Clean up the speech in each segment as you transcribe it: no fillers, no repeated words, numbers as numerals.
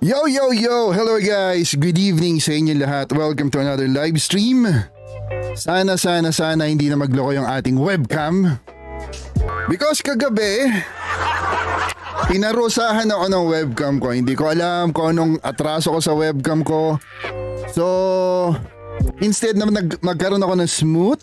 Yo, yo, yo! Hello guys! Good evening sa inyo lahat. Welcome to another live stream. Sana hindi na magloko yung ating webcam. Because kagabi, pinarusahan ako ng webcam ko. Hindi ko alam kung anong atraso ko sa webcam ko. So, instead na magkaroon ako ng smooth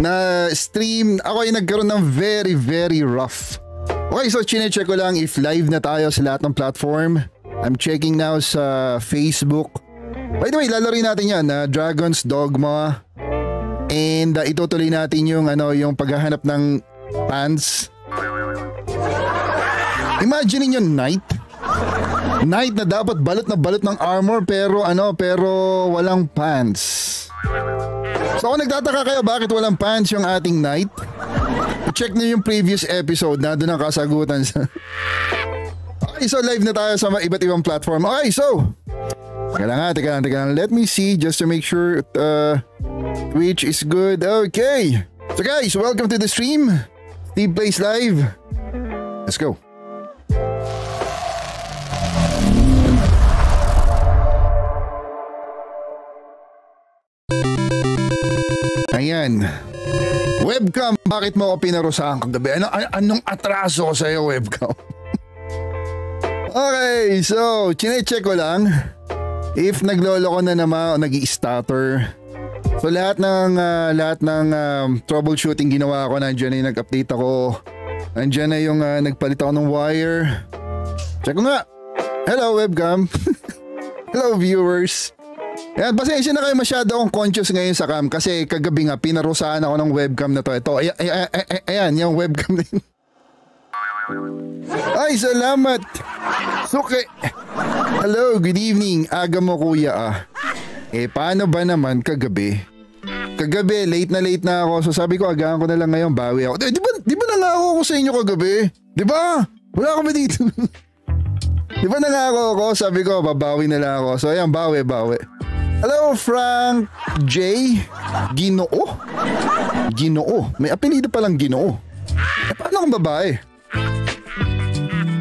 na stream, ako ay nagkaroon ng very, very rough. Okay, so chinecheck ko lang if live na tayo sa lahat ng platform. I'm checking now sa Facebook. By the way, lalarin natin yan, Dragon's Dogma. And itutuloy natin yung, yung paghahanap ng pants. Imagine nyo, knight. Knight na dapat balot ng armor pero walang pants. So kung nagtataka kayo bakit walang pants yung ating knight, check nyo yung previous episode na doon ang kasagutan sa... Okay, so live na tayo sa iba't ibang platform. Okay, so teka lang. Let me see just to make sure Twitch is good. Okay. So guys, welcome to the stream. Steve Plays Live. Let's go. Ayan. Webcam, bakit mo ako pinarusahan kagabi? Anong atraso ko sa'yo, webcam? Okay, so chinecheck ko lang if nagloloko na naman o nag-i-stutter. So lahat ng troubleshooting ginawa ko, nandiyan na yung nag-update ako. Nandiyan na yung nagpalit ako ng wire. Check ko nga. Hello webcam. Hello viewers. Ayan, pasensya na kayo, masyado akong conscious ngayon sa cam kasi kagabi nga pinarusaan ako ng webcam na to. Ito, ayan yung webcam na yun. Ay, salamat. Suki. Hello, good evening. Aga mo kuya paano ba naman kagabi? Kagabi, late na ako. So sabi ko, agaan ko na lang ngayon, bawi ako. Di ba nangako ako sa inyo kagabi? Di ba? Wala ka ba dito? Di ba nangako ako? Sabi ko, babawi na lang ako. So ayan, bawi. Hello, Frank J. Ginoo? Ginoo? May apelido palang Ginoo. Paano kung babae?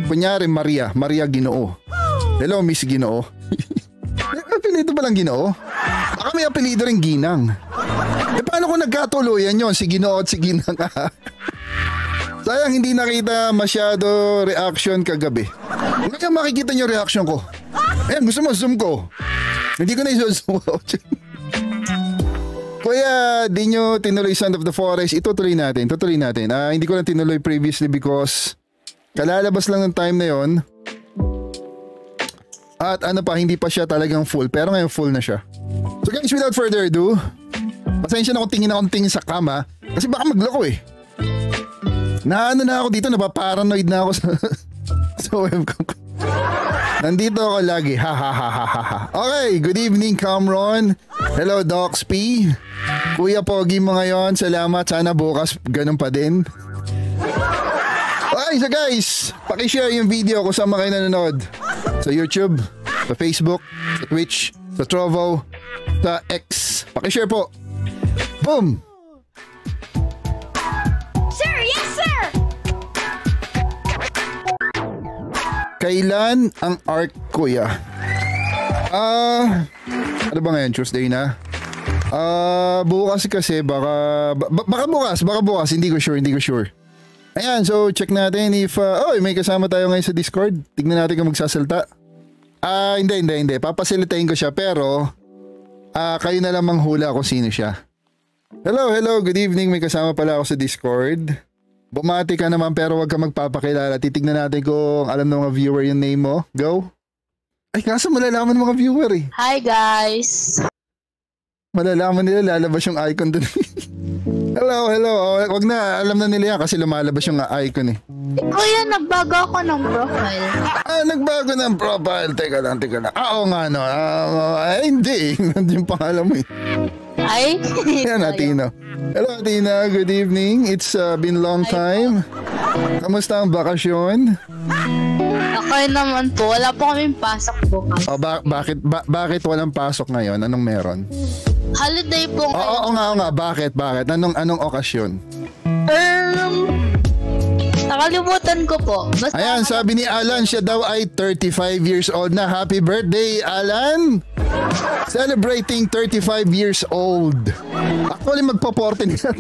Kunyari Maria Ginoo. Hello Miss Ginoo. Apelyido ba lang Ginoo? Baka may apelyido rin Ginang. Paano kung nagkatuluyan yon si Ginoo at si Ginang? Sayang hindi nakita masyado reaction kagabi. Ngayon makikita nyo reaction ko. Ayan, gusto mo zoom ko? Hindi ko na i-zoom out. Kuya, di nyo tinuloy Sound of the Forest. Itutuloy natin. Hindi ko na tinuloy previously because kalalabas lang ng time na yon. At hindi pa siya talagang full. Pero ngayon full na siya. So guys, without further ado, pasensya na kung tingin sa kama. Kasi baka magloko eh. Na ako dito, napaparanoid na ako sa webcam ko. Nandito ako lagi. Ha. Okay, good evening Cameron. Hello Dox P. Kuya Pogi mo ngayon. Salamat, sana bukas ganun pa din. Okay, so guys, pakishare yung video kung saan kayo nanonood. Sa YouTube, sa Facebook, sa Twitch, sa Trovo, sa X. Pakishare po. Boom! Sir, yes sir! Kailan ang arc, kuya? Ano ba ngayon? Tuesday na? Bukas kasi baka bukas. Hindi ko sure. Ayan, so check natin if... may kasama tayo ngayon sa Discord. Tignan natin kung magsasalta. Hindi. Papasilitahin ko siya pero... kayo na lamang hula kung sino siya. Hello. Good evening. May kasama pala ako sa Discord. Bumati ka naman pero wag ka magpapakilala. Titignan natin kung alam ng mga viewer yung name mo. Go. Ay, kaso malalaman mga viewer eh. Hi, guys. Malalaman nila, lalabas yung icon doon. Hello. Wag na, alam na nila yan kasi lumalabas yung icon eh. Kuya, nagbago ako ng profile. Nagbago ng profile. Teka lang. Oo nga no. Hindi. Nandiyan yung pangalan mo eh. Ay? Yan, Atena. Hello, Atena. Good evening. It's been long time. Kamusta ang bakasyon? Okay naman po. Wala po kaming pasok bukas. Bakit walang pasok ngayon? Anong meron? Holiday po ngayon. Oo nga. Bakit? Anong okasyon? Nakalimutan ko po. Basta ayan, sabi ni Alan, siya daw ay 35 years old na. Happy birthday, Alan! Celebrating 35 years old. Actually, magpo-14 na.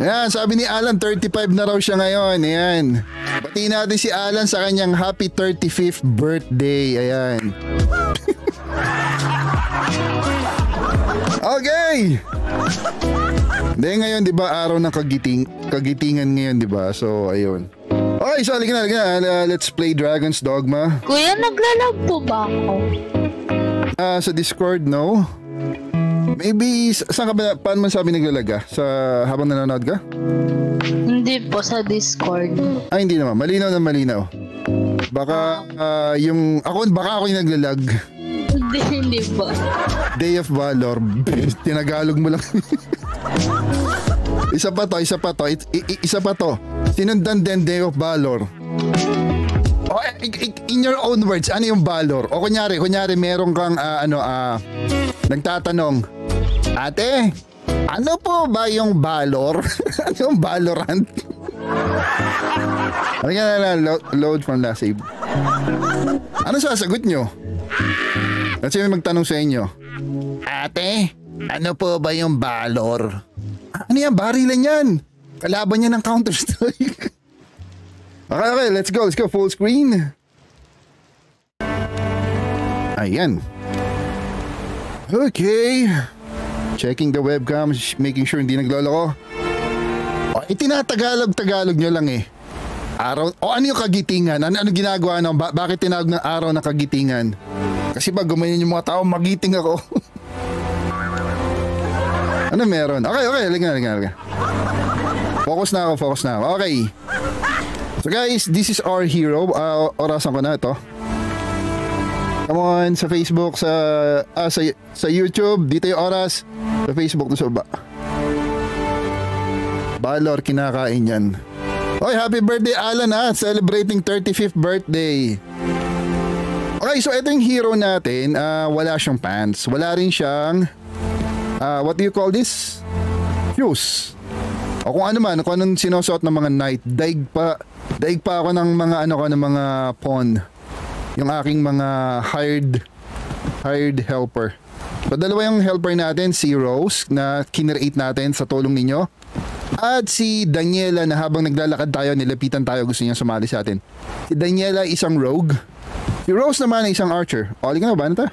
Ayan, sabi ni Alan, 35 na raw siya ngayon. Ayan. Batiin natin si Alan sa kanyang happy 35th birthday. Ayan. Okay! Dahil ngayon, di ba, araw ng kagitingan ngayon, di ba? So, ayun. Okay, so, halika na. Let's play Dragon's Dogma. Kuya, naglalag po ba ako? Sa Discord, no? Maybe, saan ka ba, paano man sabi naglalaga? Sa habang nanonood ka? Hindi po, sa Discord. Ay, hindi naman. Malinaw na malinaw. Baka, baka ako yung naglalag. Hindi po. Day of Valor. Tinagalog mo lang. Isa pa to. Sinundan din Day of Valor. Oh, in your own words, ano yung Valor? O kunyari meron kang nagtatanong, ate, ano po ba yung Valor? Ano yung Valorant? Ano yan na load from last save? Ano sasagot nyo? Kasi may magtanong sa inyo, ate, ano po ba yung Valor? Ano yan? Barilan yan. Kalaban niya ng Counter-Strike. Okay, let's go. Let's go full screen. Ayan. Okay. Checking the webcam, making sure hindi naglalako. Oh, itinatagalog-tagalog nyo lang eh. Araw, o ano yung kagitingan? Ano ginagawa nyo? Bakit tinawag ng araw na kagitingan? Kasi pag gumayon yung mga tao, magiting ako. Ano meron? Okay. Halika. Focus na ako. Okay. So guys, this is our hero. Orasan ko na ito. Come on, sa Facebook, sa YouTube. Dito yung oras. Sa Facebook, doon sa baba. Valor, kinakain yan. Oy, happy birthday, Alan, ha? Celebrating 35th birthday. Okay, so ito yung hero natin. Wala siyang pants. Wala rin siyang... what do you call this? Fuse. O kung ano man, kung anong sinusuot ng mga knight. Daig pa ako ng mga pawn. Yung aking mga hired helper. So dalawa yung helper natin, si Rose na kinereate natin sa tulong ninyo. At si Daniela na habang naglalakad tayo, nilapitan tayo, gusto niya sumali sa atin. Si Daniela isang rogue. Si Rose naman ay isang archer. O, halika na ba? Ano ta?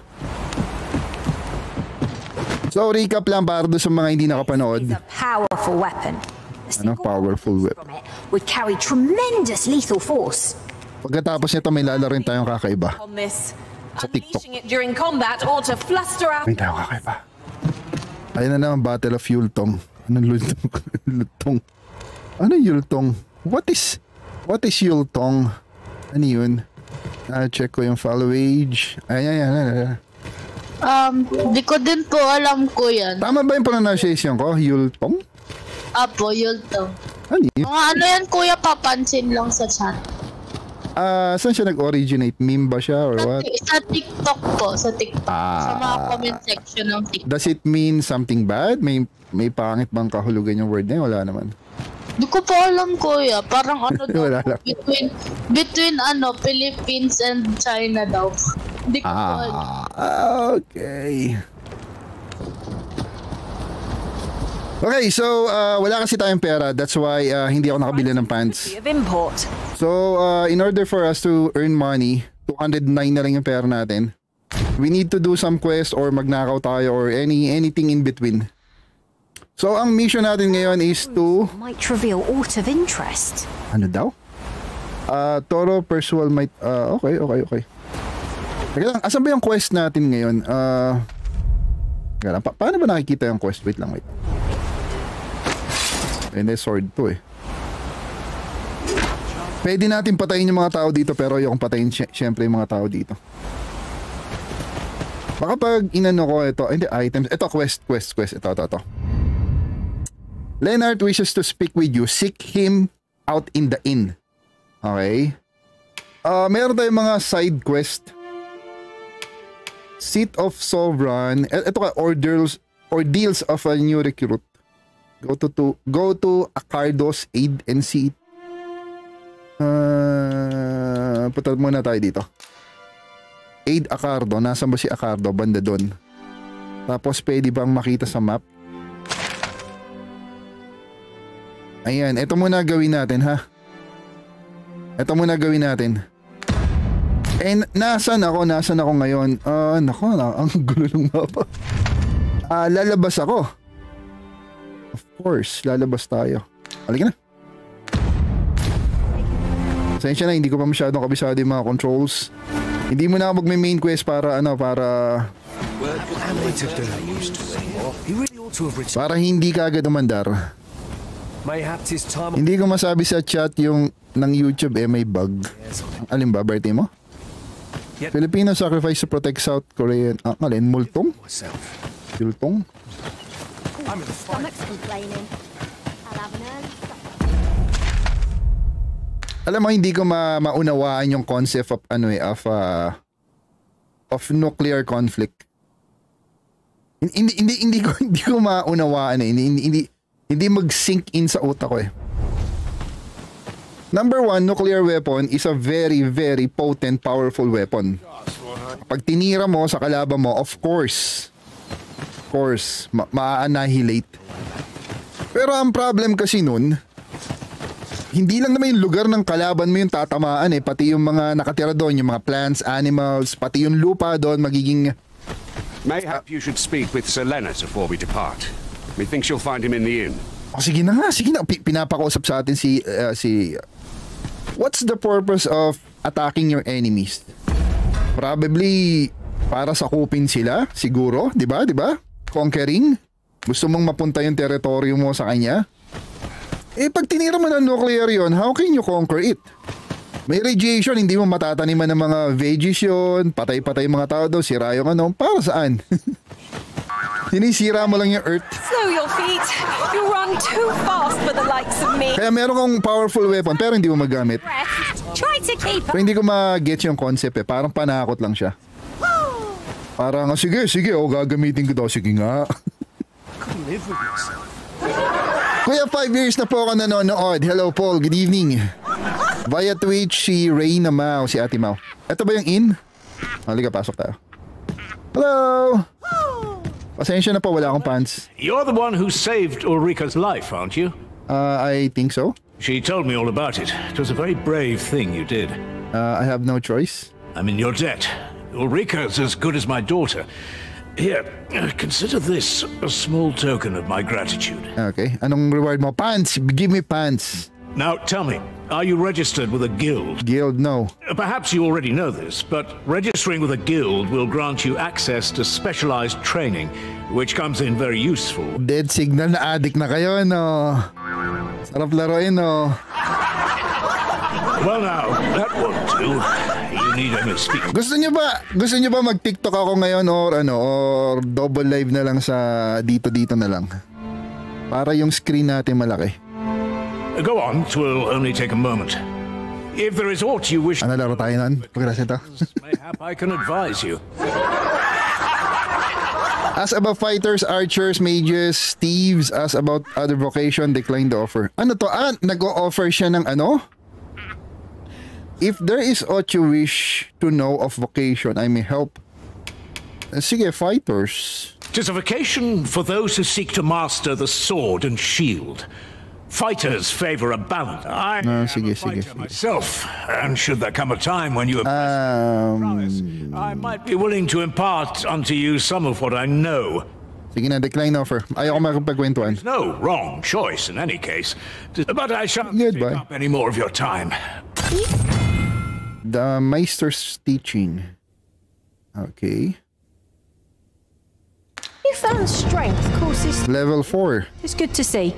So, recap lang para doon sa mga hindi nakapanood. Powerful weapon. Would carry tremendous lethal force. Pagkatapos nito, may lalarin tayong kakaiba. Sa TikTok. May tayong kakaiba. Ayun na naman, Battle of Yultong. Anong Yultong? Ano Yultong? What is Yultong? Ano yun? Check ko yung follow age. Ayan. Di ko din po alam ko yan. Tama ba yung pronunciation ko? Yultong? Apo, Yultong. Ano yan kuya, papansin lang sa chat. Saan siya nag-originate? Meme ba siya or what? Sa TikTok po, sa TikTok. Sa mga comment section ng TikTok. Does it mean something bad? May pangit bang kahulugan yung word na yun? Wala naman. Di ko po alam kuya, parang ano daw between Philippines and China daw. Di ko po alam. Okay, so wala kasi tayong pera, that's why hindi ako nakabili ng pants. So in order for us to earn money, 209 na lang yung pera natin. We need to do some quest or magnakaw tayo or anything in between. So, ang mission natin ngayon is to... Might reveal out of interest. Ano daw? Toro, Persual might... Okay. Teka lang, asan ba yung quest natin ngayon? Paano ba nakikita yung quest? Wait lang. And sword to eh. Pwede natin patayin yung mga tao dito, pero yung patayin syempre yung mga tao dito. Baka pag inano ko ito, hindi items. Ito, quest. Ito. Lennart wishes to speak with you. Seek him out in the inn. Okay. Meron tayong mga side quest. Seat of Sovereign. Ito ka, Ordeals of a New Recruit. Go to Acardo's Aid and see. Punta muna tayo dito. Aid Acardo. Nasaan ba si Acardo? Banda doon. Tapos pwede bang makita sa map? Ayan. Ito muna gawin natin, ha? Ito muna gawin natin. And nasaan ako? Nasaan ako ngayon? Nako, ang gulo ng mapa. Lalabas ako. Of course, lalabas tayo. Halika na. Sensya na, hindi ko pa masyadong kabisado yung mga controls. Hindi mo na ako mag-main quest para ano, para hindi ka agad umandar. Hindi ko masabi sa chat yung ng YouTube eh may bug. Alin ba, birthday mo? Filipino sacrifice to protect South Korean. Alin, multong? Multong? Alam mo, hindi ko maunawaan yung concept of ano eh, of nuclear conflict. Hindi ko maunawaan eh. Hindi mag-sink in sa utak ko eh. Number one, nuclear weapon is a very, very potent, powerful weapon. Pag tinira mo sa kalaban mo, of course, ma-annihilate. Pero ang problem kasi nun, hindi lang naman yung lugar ng kalaban mo yung tatamaan eh, pati yung mga nakatira doon, yung mga plants, animals, pati yung lupa doon magiging... Mayhap you should speak with Sir Lennart before we depart. We think you'll find him in the inn. Oh, sige na nga, sige na. Pinapakausap sa atin si... What's the purpose of attacking your enemies? Probably para sakupin sila, siguro, di ba? Conquering. Gusto mong mapunta yung teritoryo mo sa kanya. Eh, pag tinira mo ng nuclear yun, how can you conquer it? May radiation, hindi mo matataniman ng mga veggies yun, patay-patay mga tao daw, sira yung ano, para saan? Sinisira mo lang yung earth. Slow your feet. You run too fast for the likes of me. Kaya meron kang powerful weapon, pero hindi mo magamit. Try to keep up. Pero hindi ko ma-get yung concept eh, parang panakot lang siya. Parang, sige, o gagamitin ko daw, sige nga. Kuya, 5 years na po ako nanonood. Hello, Paul. Good evening. Via Twitch, si Reina Mau, si Ate Mau. Ito ba yung inn? Halika, pasok tayo. Hello! Pasensya na po, wala akong pants. You're the one who saved Ulrika's life, aren't you? I think so. She told me all about it. It was a very brave thing you did. I have no choice. I'm in your debt. Ulrika's as good as my daughter. Here, consider this a small token of my gratitude. Okay, anong reward mo? Pants! Give me pants! Now, tell me, are you registered with a guild? Guild, no. Perhaps you already know this, but registering with a guild will grant you access to specialized training, which comes in very useful. Dead Signal, na addict na kayo, no? Sarap laruin, no? Well now, that won't do. Gusto nyo ba mag-TikTok ako ngayon or ano, or double live na lang sa dito na lang? Para yung screen natin malaki. Go on, it will only take a moment. If there is aught you wish... Ano, laro tayo nun? Pagkakasita? Mayhap I can advise you. As about fighters, archers, mages, thieves, as about other vocation, decline the offer. Ano to? Nag-o-offer siya ng ano? If there is what you wish to know of vocation, I may help. Sige, fighters. 'Tis a vocation for those who seek to master the sword and shield. Fighters favor a balance. I am a fighter myself, and should there come a time when you have promise, I might be willing to impart unto you some of what I know. Sige na, decline offer. Ayaw ko makapagkwentuhan. No wrong choice in any case. But I shan't take up any more of your time. The Meister's teaching. Okay. You found strength courses. Level 4. It's good to see.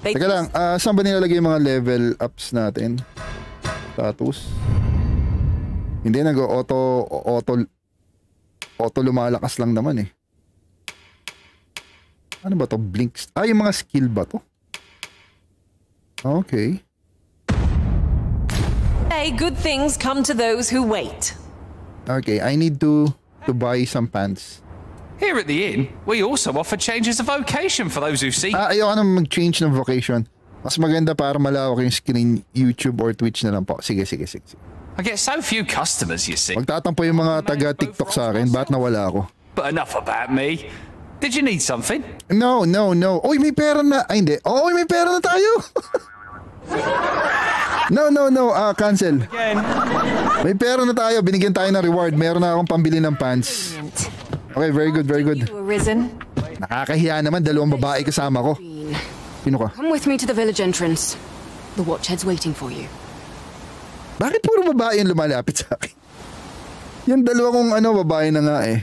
Teka lang, saan ba nilalagay yung mga level ups natin? Status. Hindi, nag-auto lumalakas lang naman eh. Ano ba to? Blinks. Ah, yung mga skill ba to? Okay. Good things come to those who wait. Okay, I need to buy some pants. Here at the inn, we also offer changes of vocation for those who seek. Ayaw ka naman mag-change ng vocation. Mas maganda para malawak yung screen, YouTube or Twitch na lang po. Sige, sige, sige. I get so few customers, you see. Magtatampo yung mga taga-TikTok sa akin. Ba't nawala ako? But enough about me. Did you need something? No, no, no. Oy, may pera na. Ay, hindi. Oy, may pera na tayo. No, no, no. Cancel. Again. May pera na tayo. Binigyan tayo ng reward. Meron na akong pambili ng pants. Okay, very good, very good. Nakakahiya naman, dalawang babae kasama ko. Sino ka? Come with me to the village entrance. The watchhead's waiting for you. Bakit puro babae yung lumalapit sa akin? Yung dalawa kong ano, babae na nga eh.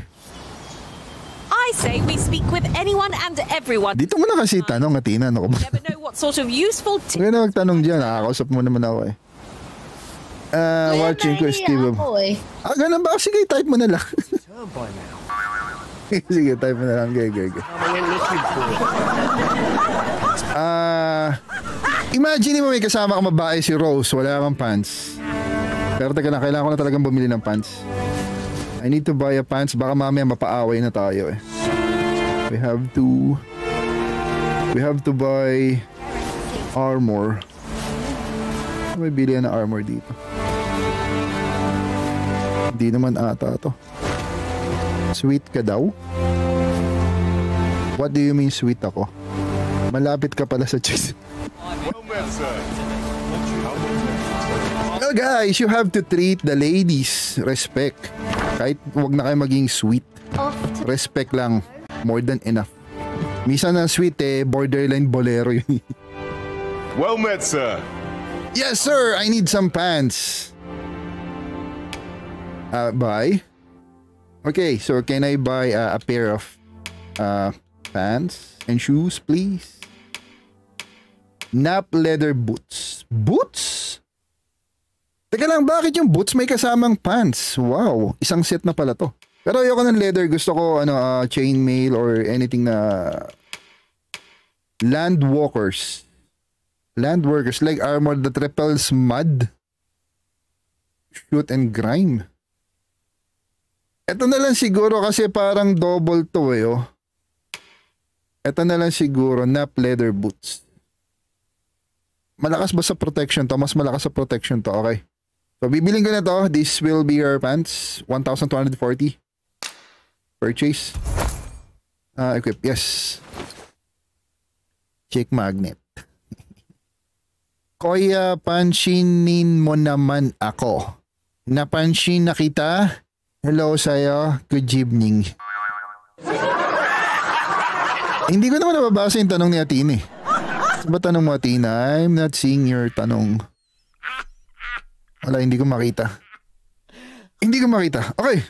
I say we speak with anyone and everyone. Dito mo na kasi tanong, Atena. Ano ko ba? Kaya na magtanong dyan, nakakausap mo naman ako eh. Watching ko, Steve. Ah, ganun ba? Sige, type mo na lang. Sige, type mo na lang. Gaya. Imagine mo may kasama kang babae si Rose. Wala kang pants. Pero teka na, kailangan ko na talagang bumili ng pants. I need to buy a pants. Baka mamaya mapaaway na tayo eh. We have to buy armor. May bilihan na armor dito. Hindi naman ata to. Sweet ka daw? What do you mean sweet ako? Malapit ka pala sa cheese. Well guys, you have to treat the ladies respect. Kahit wag na kayo maging sweet. Respect lang. More than enough. Minsan na sweet eh, borderline bolero yun. Well met sir. Yes sir, I need some pants. Bye. Okay, so can I buy a pair of pants and shoes, please? Nap leather boots. Boots? Teka lang, bakit yung boots may kasamang pants? Wow, isang set na pala to. Pero ayoko ng leather. Gusto ko ano, chainmail or anything na... Landwalkers. Landworkers, like armor that repels mud. Shoot and grime. Eto na lang siguro kasi parang double to eh, oh. Eto na lang siguro, nap leather boots. Malakas ba sa protection to? Mas malakas sa protection to, okay. So, bibiling ko na to. This will be your pants. 1,240. Purchase. Equip, yes. Check magnet. Koya, pansinin mo naman ako. Napansin na kita. Hello sa'yo, good evening. Hindi ko naman nababasa yung tanong ni Atene. Saan ba tanong mo, Atene? I'm not seeing your tanong. Wala, hindi ko makita. Hindi ko makita. Okay.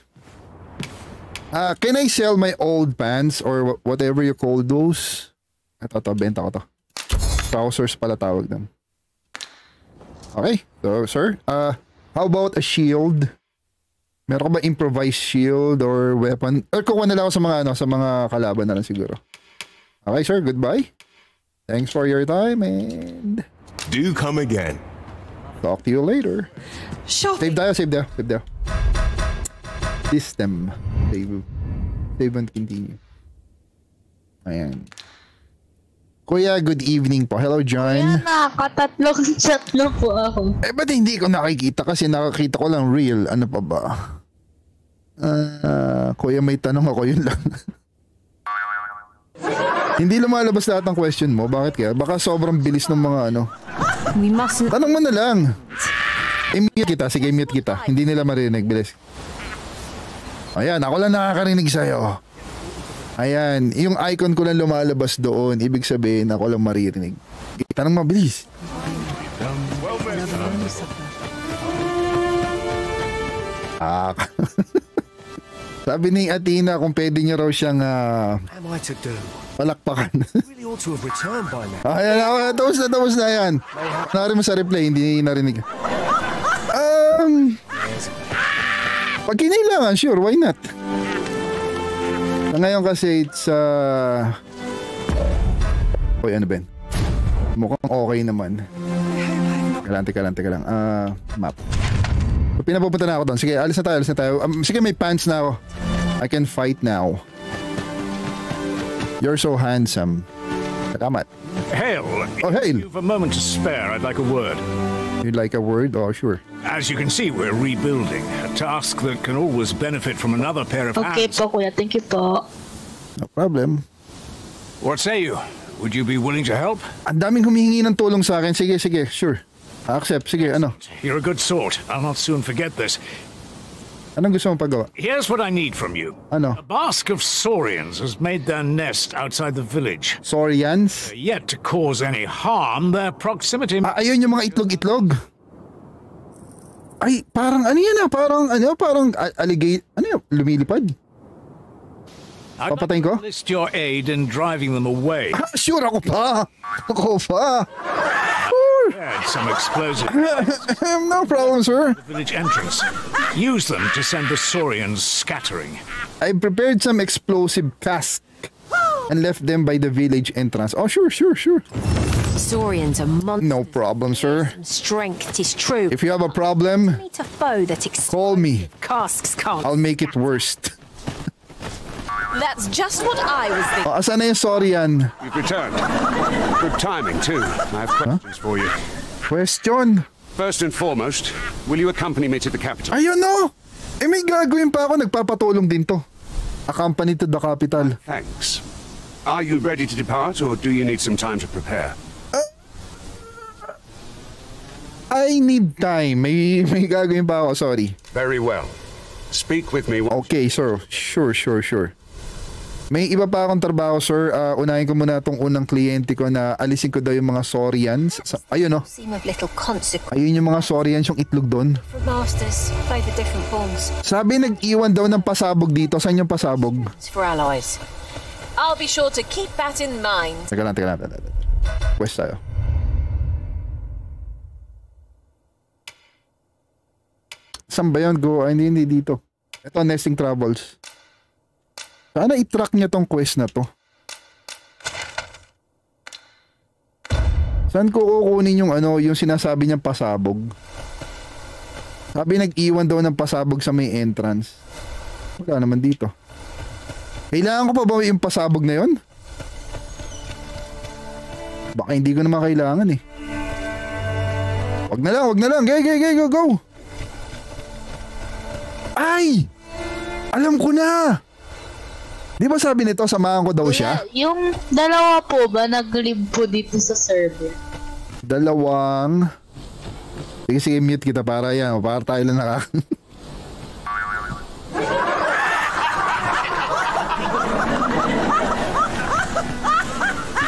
Can I sell my old pants or whatever you call those? Ito, benta ko to. Trousers pala tawag naman. Okay, so sir, how about a shield? Meron ka ba improvised shield or weapon? Or kukuha na lang ako sa mga, ano, sa mga kalaban na lang siguro. Okay sir, goodbye. Thanks for your time and... Do come again. Talk to you later. Shopping. Save tayo, save tayo, save tayo. System. Save. Save and continue. Ayan. Kuya, good evening po. Hello, John. Ayan na, katatlong chat na po ako. Eh, ba't hindi ko nakikita? Kasi nakakita ko lang real. Ano pa ba? Kuya, may tanong ako. Yun lang. Hindi lumalabas lahat ng question mo. Bakit kaya? Baka sobrang bilis ng mga ano. Tanong mo na lang. I-mute kita. Sige, mute kita. Hindi nila marinig. Bilis. Ayan, ako lang nakakarinig sa'yo. Ayan, yung icon ko lang lumalabas doon. Ibig sabihin, ako lang maririnig. Tanong mabilis. Sabi ni Atena kung pwede niya raw siyang palakpakan. Ayan, tapos na yan. Nari mo sa replay, hindi narinig. Pag kinailangan, sure, why not? Ngayon kasi it's Uy, ano ba yun? Mukhang okay naman. Kalante lang. Map. Pinapapunta na ako doon. Sige, alis na tayo. Sige, may pants na ako. I can fight now. You're so handsome. Salamat. Hail! Oh, hail! If you have a moment to spare, I'd like a word. You'd like a word? Oh, sure. As you can see, we're rebuilding. A task that can always benefit from another pair of hands. Okay po, kuya. Thank you po. No problem. What say you? Would you be willing to help? Ang daming humihingi ng tulong sa akin. Sige, sige. Sure. Accept. Sige, ano? You're a good sort. I'll not soon forget this. Anong gusto mong paggawa? Here's what I need from you. Ano? A basque of saurians has made their nest outside the village. Saurians? Yet to cause any harm, their proximity... Ah, ayun yung mga itlog-itlog. Ay, parang ano yan ah? Parang alligate... Ano yun? Lumilipad? Papatayin ko? I'd like to enlist your aid in driving them away. Ah, sure, ako pa! Ako pa! Some explosive. No problem, sir. The village entrance. Use them to send the saurians scattering. I prepared some explosive cask and left them by the village entrance. Oh, sure, sure, sure. Saurians are monsters. No problem, sir. Strength is true. If you have a problem, call me. Casks can't. I'll make it worst. That's just what I was thinking. Oh, asan na yung saurian? You've returned. Good timing, too. I have questions for you. Question? First and foremost, will you accompany me to the capital? Ayun no! Eh, may gagawin pa ako. Nagpapatulong din to. Accompany to the capital. Thanks. Are you ready to depart, or do you need some time to prepare? I need time. May gagawin pa ako. Sorry. Very well. Speak with me. Okay, sir. Sure, sure, sure. May iba pa akong trabaho, sir. Unahin ko muna itong unang kliyente ko na alisin ko daw yung mga saurians. Ayun, no? Ayun yung mga saurians, yung itlog doon. Sabi nag-iwan daw ng pasabog dito. Saan yung pasabog? Teka lang, teka lang. Quest tayo. Saan ba yun? Go. Ay, hindi dito. Ito, nesting troubles. Sana i-track niya tong quest na to. Saan ko kukunin yung ano, yung sinasabi niyang pasabog? Sabi nag-iwan daw ng pasabog sa may entrance. Wala naman dito. Kailangan ko pa ba yung pasabog na yun? Baka hindi ko naman kailangan eh. Wag na lang, wag na lang. Go, go. Ay! Alam ko na! Di ba sabi nito, samahan ko daw siya? Yung dalawa po ba nag-live po dito sa server? Dalawang... Sige, sige, mute kita para yan. Para tayo lang nakaka...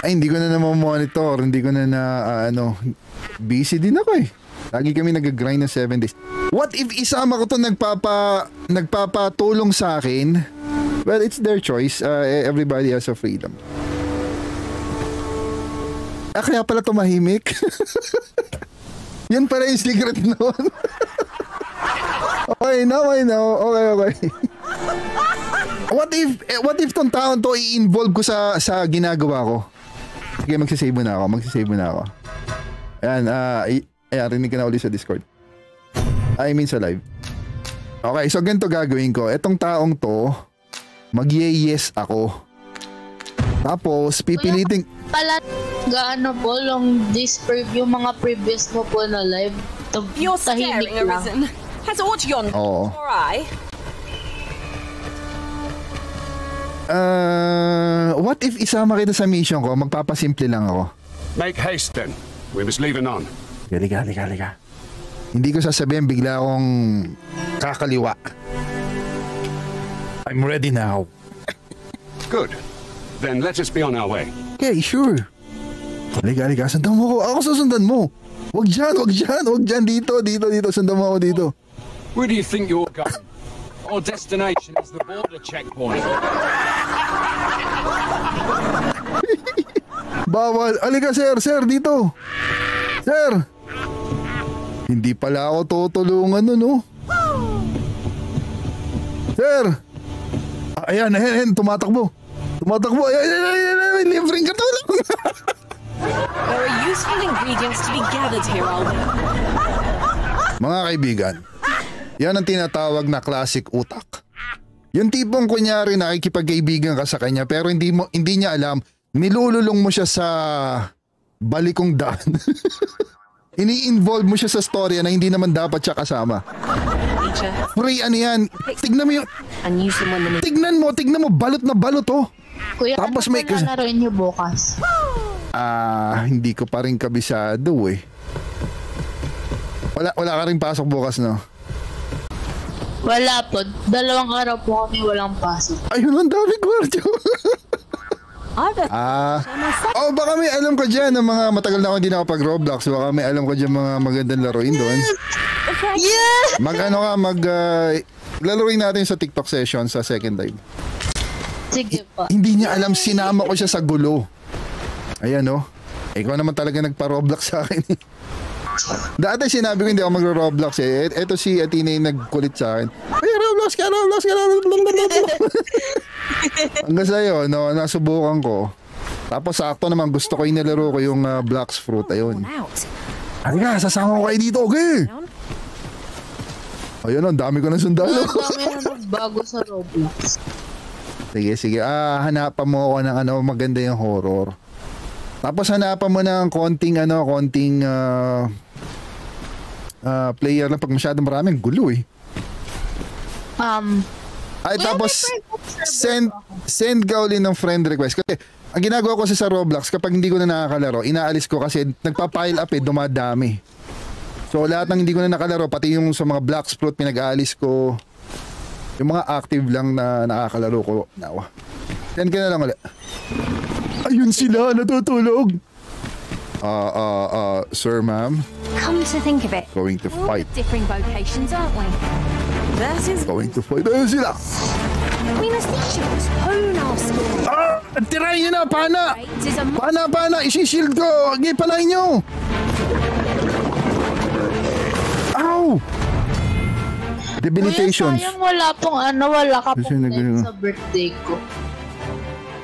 Ay, hindi ko na monitor. Hindi ko na ano... Busy din ako eh. Lagi kami nag-grind ng 7 days. What if isama ko to nagpapatulong sa akin? Well, it's their choice. Everybody has a freedom. Ah, kaya pala tumahimik. Yan pala yung secret noon. Okay, now I know. Okay. What if tong taon to i-involve ko sa ginagawa ko? Sige, magsisave mo na ako. Ayan, rinig ka na ulit sa Discord. I mean sa live. Okay, so ganito gagawin ko. Etong taong to... Mag-yes ako. Tapos, pipilitin... Pala, gaano po, long this preview, mga previous mo po na live, you're tahimik lang. Has Audion or I? What if isama kita sa mission ko? Magpapasimple lang ako. Make haste then. We must leave it on. Liga. Hindi ko sasabihin, bigla akong kakaliwa. I'm ready now. Good. Then let us be on our way. Okay, sure. Liga, sundan mo ako. Ako susundan mo. Wag dyan. Dito. Sundan mo ako dito. Where do you think you're going? Our destination is the border checkpoint. Bawal. Alika, sir, dito. Sir. Hindi pala ako tutulungan nun, oh. Sir. Ayan, tumatakbo. Ayan, libreng katulong. There are useful ingredients to be gathered here, Alvin. Mga kaibigan, yan ang tinatawag na classic utak. Yung tipong kunyari nakikipagkaibigan ka sa kanya pero hindi niya alam, nilululong mo siya sa balikong daan. Ini-involve mo siya sa storya na hindi naman dapat siya kasama. Pre, ano yan? Tignan mo yung... Tignan mo, balot na balot, oh. Kuya, tapos ano po nalaroin niyo bukas? Hindi ko pa rin kabisado, eh. Wala ka rin pasok bukas, no? Wala po. 2 araw po kami walang pasok. Ayun, ang dami kwarto. Oh, baka may alam ko dyan ng mga matagal na ako hindi nakapag-Roblox. Baka may alam ko dyan mga magandang laruin doon. Yes! Laruin natin sa TikTok session sa second live. Sige po. Hindi niya alam, sinama ko siya sa gulo. Ayan, no? Ikaw naman talaga nagpa-Roblox sa akin. Dati sinabi ko hindi ako mag-Roblox eh. Eto si Atena yung nagkulit sa akin. Ay, Roblox ka. Hanggang sa'yo, no, nasubukan ko. Tapos sakto naman, gusto ko yung nilaro ko yung Blox Fruit, ayun. Halika, sasama ko kayo dito, okay? Ayun, ang dami ko ng sundalo. Bago sa Roblox. Sige. Hanapan mo ako ng ano, maganda yung horror. Tapos hanapan mo ng konting player lang pag masyadong maraming gulo eh. Ay, tapos send ka ulit ng friend request. Kasi ang ginagawa ko kasi sa Roblox, kapag hindi ko na nakakalaro, inaalis ko kasi nagpa-pile up eh, dumadami. So lahat ng hindi ko na nakalaro, pati yung sa mga Blox Fruit, pinag-aalis ko. Yung mga active lang na nakakalaro ko. Nawa. Send ka na lang ulit. Ayun sila, natutulog. Sir, ma'am. Come to think of it, going to fight. Different vocations, aren't we? Going to fight. Ayun sila! We must teach you to hone our skills. Tirahin nyo na! Pana! Pana! Isishield ko! Hindi, panahin nyo! Ow! Debilitations. Kuya, sayang wala pong ano, wala ka pong name sa birthday ko.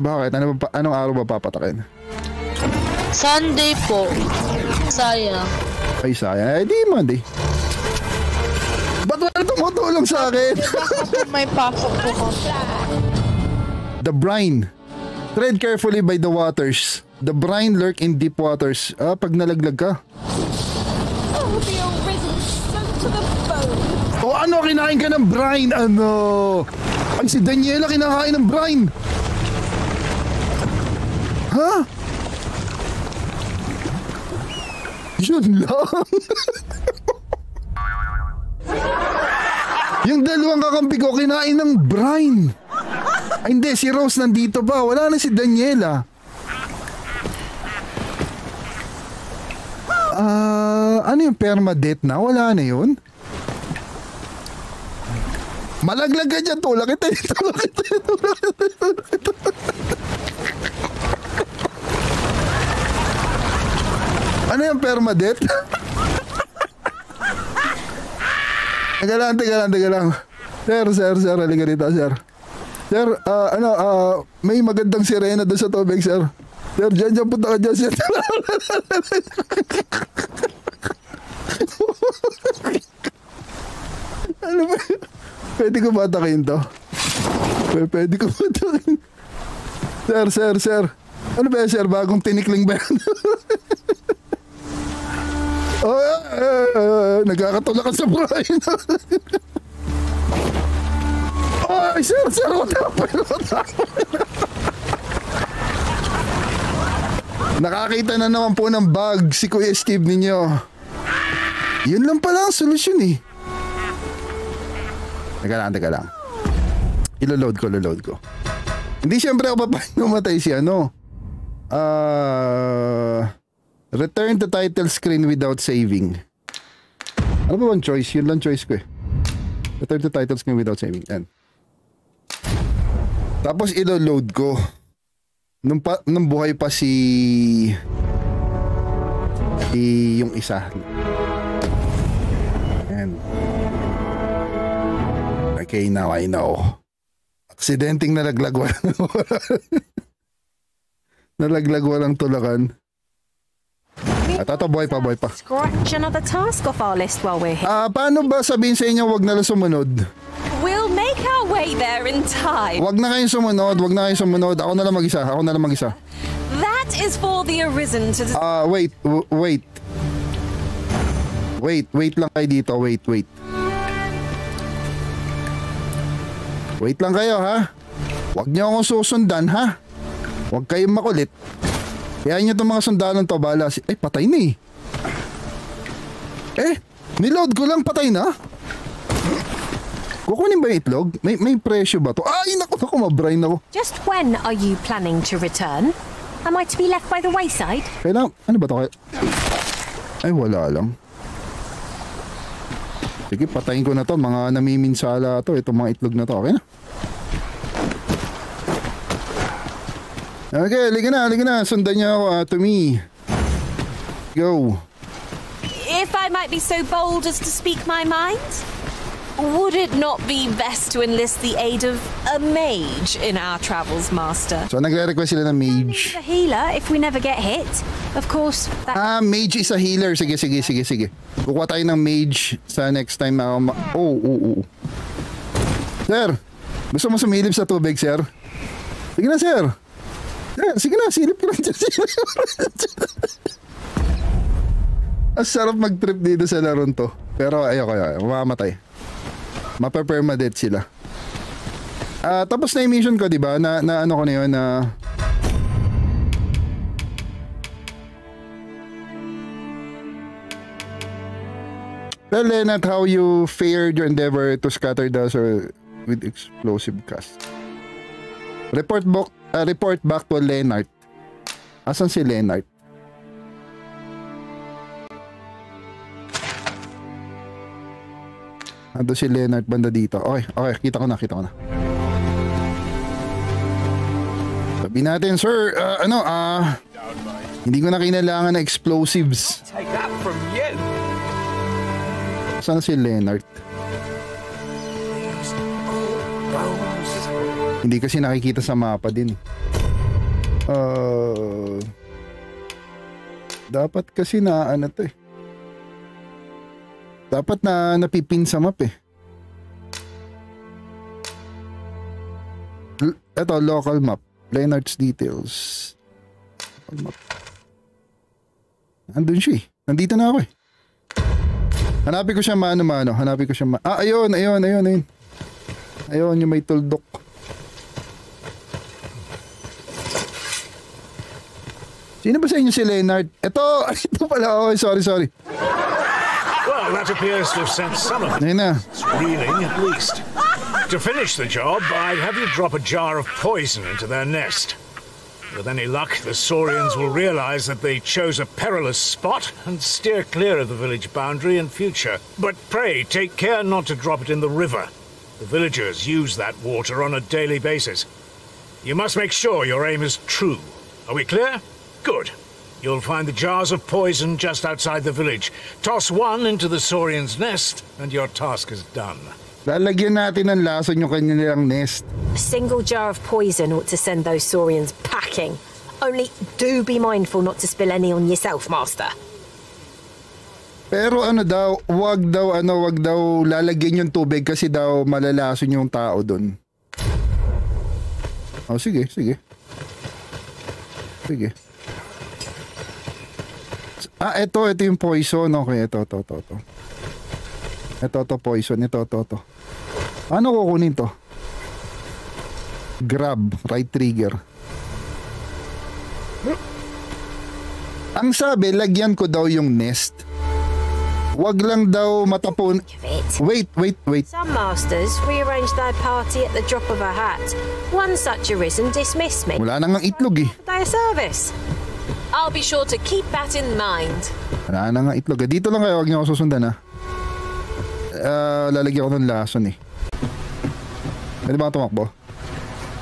Bakit? Anong araw ba papatakin? Sunday po. Sayang. Ay, sayang. Ay, di Monday. Ba't wala tumutulong sa akin? May pasok po ko. The brine. Tread carefully by the waters. The brine lurk in deep waters. Pag nalaglag ka. Oh, they already sunk to the bone. Oh, ano? Kinain ka ng brine? Ano? Ay, si Daniela kinakain ng brine. Ha? Yun lang. Yung dalawang kakampi ko kinain ng brine. Ay hindi, si Rose nandito ba? Wala na si Daniela. Ano yung permadeath na? Wala na yun. Malaglag ka dyan, tulak ito. Ano yung permadeath? Teka lang. Sir, halika dito, sir. Sir, may magandang sirena doon sa tubig, sir. Sir, dyan, punta ka dyan, sir. Ano ba? Pwede ko batakin to. Sir. Ano ba, sir? Bagong tinikling ba yan? Nagkakatulakan sa brain. Ay, sir, wala pa. Nakakita na naman po ng bug si Kuya Steve ninyo. Yun lang pala ang solusyon eh. Teka lang. Iloload ko. Hindi siyempre ako papayag namatay si ano. Return to title screen without saving. Ano ba bang choice? Yun lang choice ko eh. Return to title screen without saving. Yan. Tapos ilo-load ko. Nung buhay pa yung isa. Yan. Okay, now I know. Aksidenteng nalaglag walang nalaglag walang tulakan. Boy pa. Scratch another task off our list while we're here. Paano ba sabihin sa inyo wag na lang sumunod? We'll make our way. way there in time. Wag na kayong sumunod, wag na kayong sumunod. Ako na lang mag-isa, ako na lang mag-isa. That is for the arisen to... Wait lang kayo dito, wait. Wait lang kayo, ha? Wag niyo akong susundan, ha? Wag kayong makulit. Kayaan niyo itong mga sundalan to, bahala si... Ay, patay na eh. Eh, niload ko lang, patay na? Kukunin ba yung itlog? May presyo ba to? Ay, naku, mabrain ako. Just when are you planning to return? Am I to be left by the wayside? Kailangan, ano ba to? Ay, wala lang. Sige, patayin ko na to. Mga namiminsala to. Itong mga itlog na to. Okay na? Okay, liga na. Sundan niya ako, to me. Go. If I might be so bold as to speak my mind? Would it not be best to enlist the aid of a mage in our travels, Master? So, nagre-request sila ng mage. A healer if we never get hit. Of course, that... Ah, mage is a healer. Sige. Kukuha tayo ng mage sa next time. Oh. Sir, gusto mo sumilip sa tubig, sir? Sige na, sir. Sige na, silip ko lang dyan. Ang sarap mag-trip dito sa laron to. Pero ayoko. Mamamatay. Mapapermadeath sila. Tapos na yung mission ko, diba? Na ano ko na yun, na... Well, Lennart, how you fared your endeavor to scatter dust with explosive cast. Report back to Lennart. Asan si Lennart? Ando si Lennart banda dito. Okay, kita ko na. Sabi natin, sir, hindi ko na kailangan ng explosives. Saan si Lennart? Hindi kasi nakikita sa mapa din. Dapat kasi na ano to eh. Dapat na napipin sa map eh. Ito, local map. Lennart's details. Local map. Andun siya eh. Nandito na ako eh. Hanapin ko siya mano-mano. Ayun. Ayun, yung may tuldok. Sino ba sa inyo si Lennart? Ito pala. Oh, sorry. Well, that appears to have sent some of them reeling, at least. To finish the job, I'd have you drop a jar of poison into their nest. With any luck, the Saurians will realize that they chose a perilous spot and steer clear of the village boundary in future. But pray, take care not to drop it in the river. The villagers use that water on a daily basis. You must make sure your aim is true. Are we clear? Good. You'll find the jars of poison just outside the village. Toss one into the Saurian's nest, and your task is done. Lalagyan natin ng lason yung kanilang nest. A single jar of poison ought to send those Saurians packing. Only do be mindful not to spill any on yourself, Master. Pero wag daw lalagyan yung tubig kasi daw malalason yung tao dun. Oh, sige. Ito yung poison. Okay, ito. Ito, poison. Ito. Ano kukunin to? Grab. Right trigger. Ang sabi, lagyan ko daw yung nest. Wag lang daw matapon. Wait. Some masters rearrange their party at the drop of a hat. One such arisen dismissed me. Wala nang itlog eh. Their service. I'll be sure to keep that in mind. Wala na nga itlog. Dito lang kayo. Huwag niyo ako susundan, ha? Lalagyan ko ng lason, eh. Pwede ba tumakbo?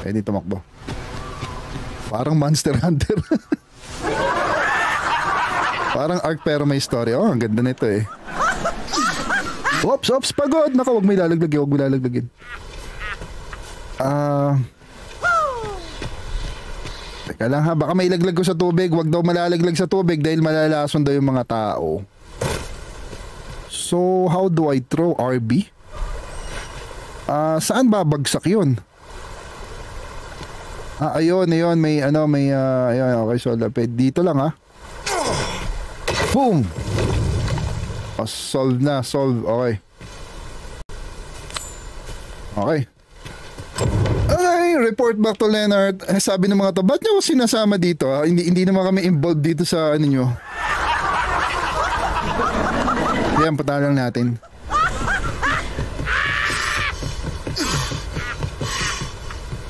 Pwede tumakbo. Parang Monster Hunter. Parang arc pero may story. Oh, ang ganda nito, eh. Oops, pagod. Naka, huwag mo ilalaglag. Huwag mo ilalaglagin. Teka lang ha, baka mailaglag ko sa tubig. Wag daw malalaglag sa tubig dahil malalason daw yung mga tao. So, how do I throw? RB? Saan babagsak yun? Ah, ayun, ayun. May ano, may ayun, okay, so lapit. Dito lang, ha? Boom! Oh, solve na, solve. Okay. Okay. Okay, report back to Lennart. Eh, sabi ng mga to, ba't nyo sinasama dito? Hindi naman kami involved dito sa ano nyo. Ayan, punta lang natin.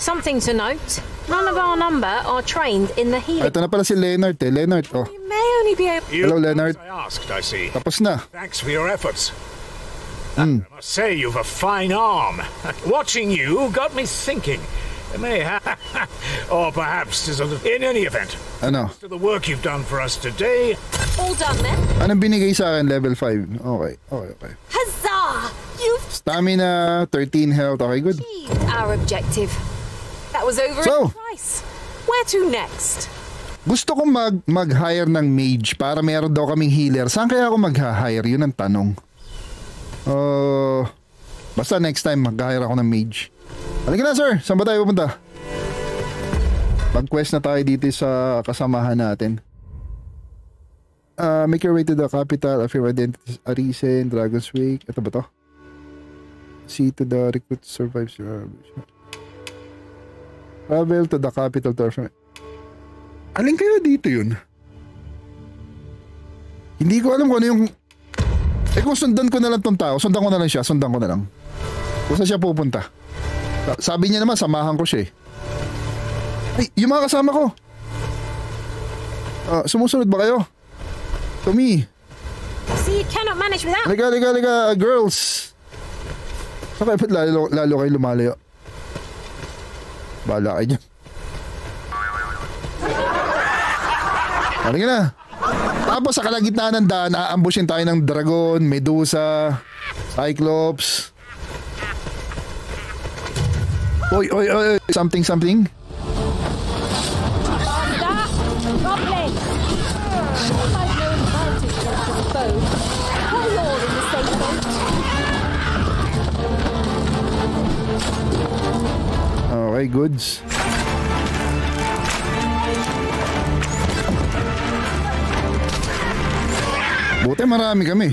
Something to note, none of our number are trained in the healing. Ito na pala si Lennart eh. Lennart, oh. You may only be able... Hello, Lennart. Tapos na. Thanks for your efforts. I must say you've a fine arm. Watching you got me thinking. It may have... or perhaps... In any event. Ano? To the work you've done for us today... All done then. Anong binigay sa akin? Level 5. Okay, okay, okay. Huzzah! You've... Stamina, 13 health. Okay, good. Our objective. That was over in price. Where to next? Gusto kong mag-hire ng mage para meron daw kaming healer. Saan kaya ako mag-hire? Yun ang tanong. Basta next time mag-hire ako ng mage. Halika na, sir. Saan ba tayo pupunta? Mag-quest na tayo dito sa kasamahan natin. Make your way to the capital of your identity. Arisen, Dragon's Wake. Ito ba to? See to the recruit survives your... Travel to the capital tournament. Alin kayo dito yun? Hindi ko alam kung ano yung... Eh kung sundan ko na lang tong tao, sundan ko na lang siya, sundan ko na lang. Kung saan siya pupunta? Sabi niya naman, samahan ko siya eh. Ay, yung mga kasama ko! Sumusunod ba kayo? To me. So you cannot manage without... Liga, liga, liga, girls! Okay, ba't lalo kayo lumalayo? Bala kayo. Halika na. Tapos sa kalagitnaan ng daan, aambushin tayo ng dragon, medusa, cyclops. Oy, oy, oy, oy. Something, something. Okay, goods. Buti marami kami.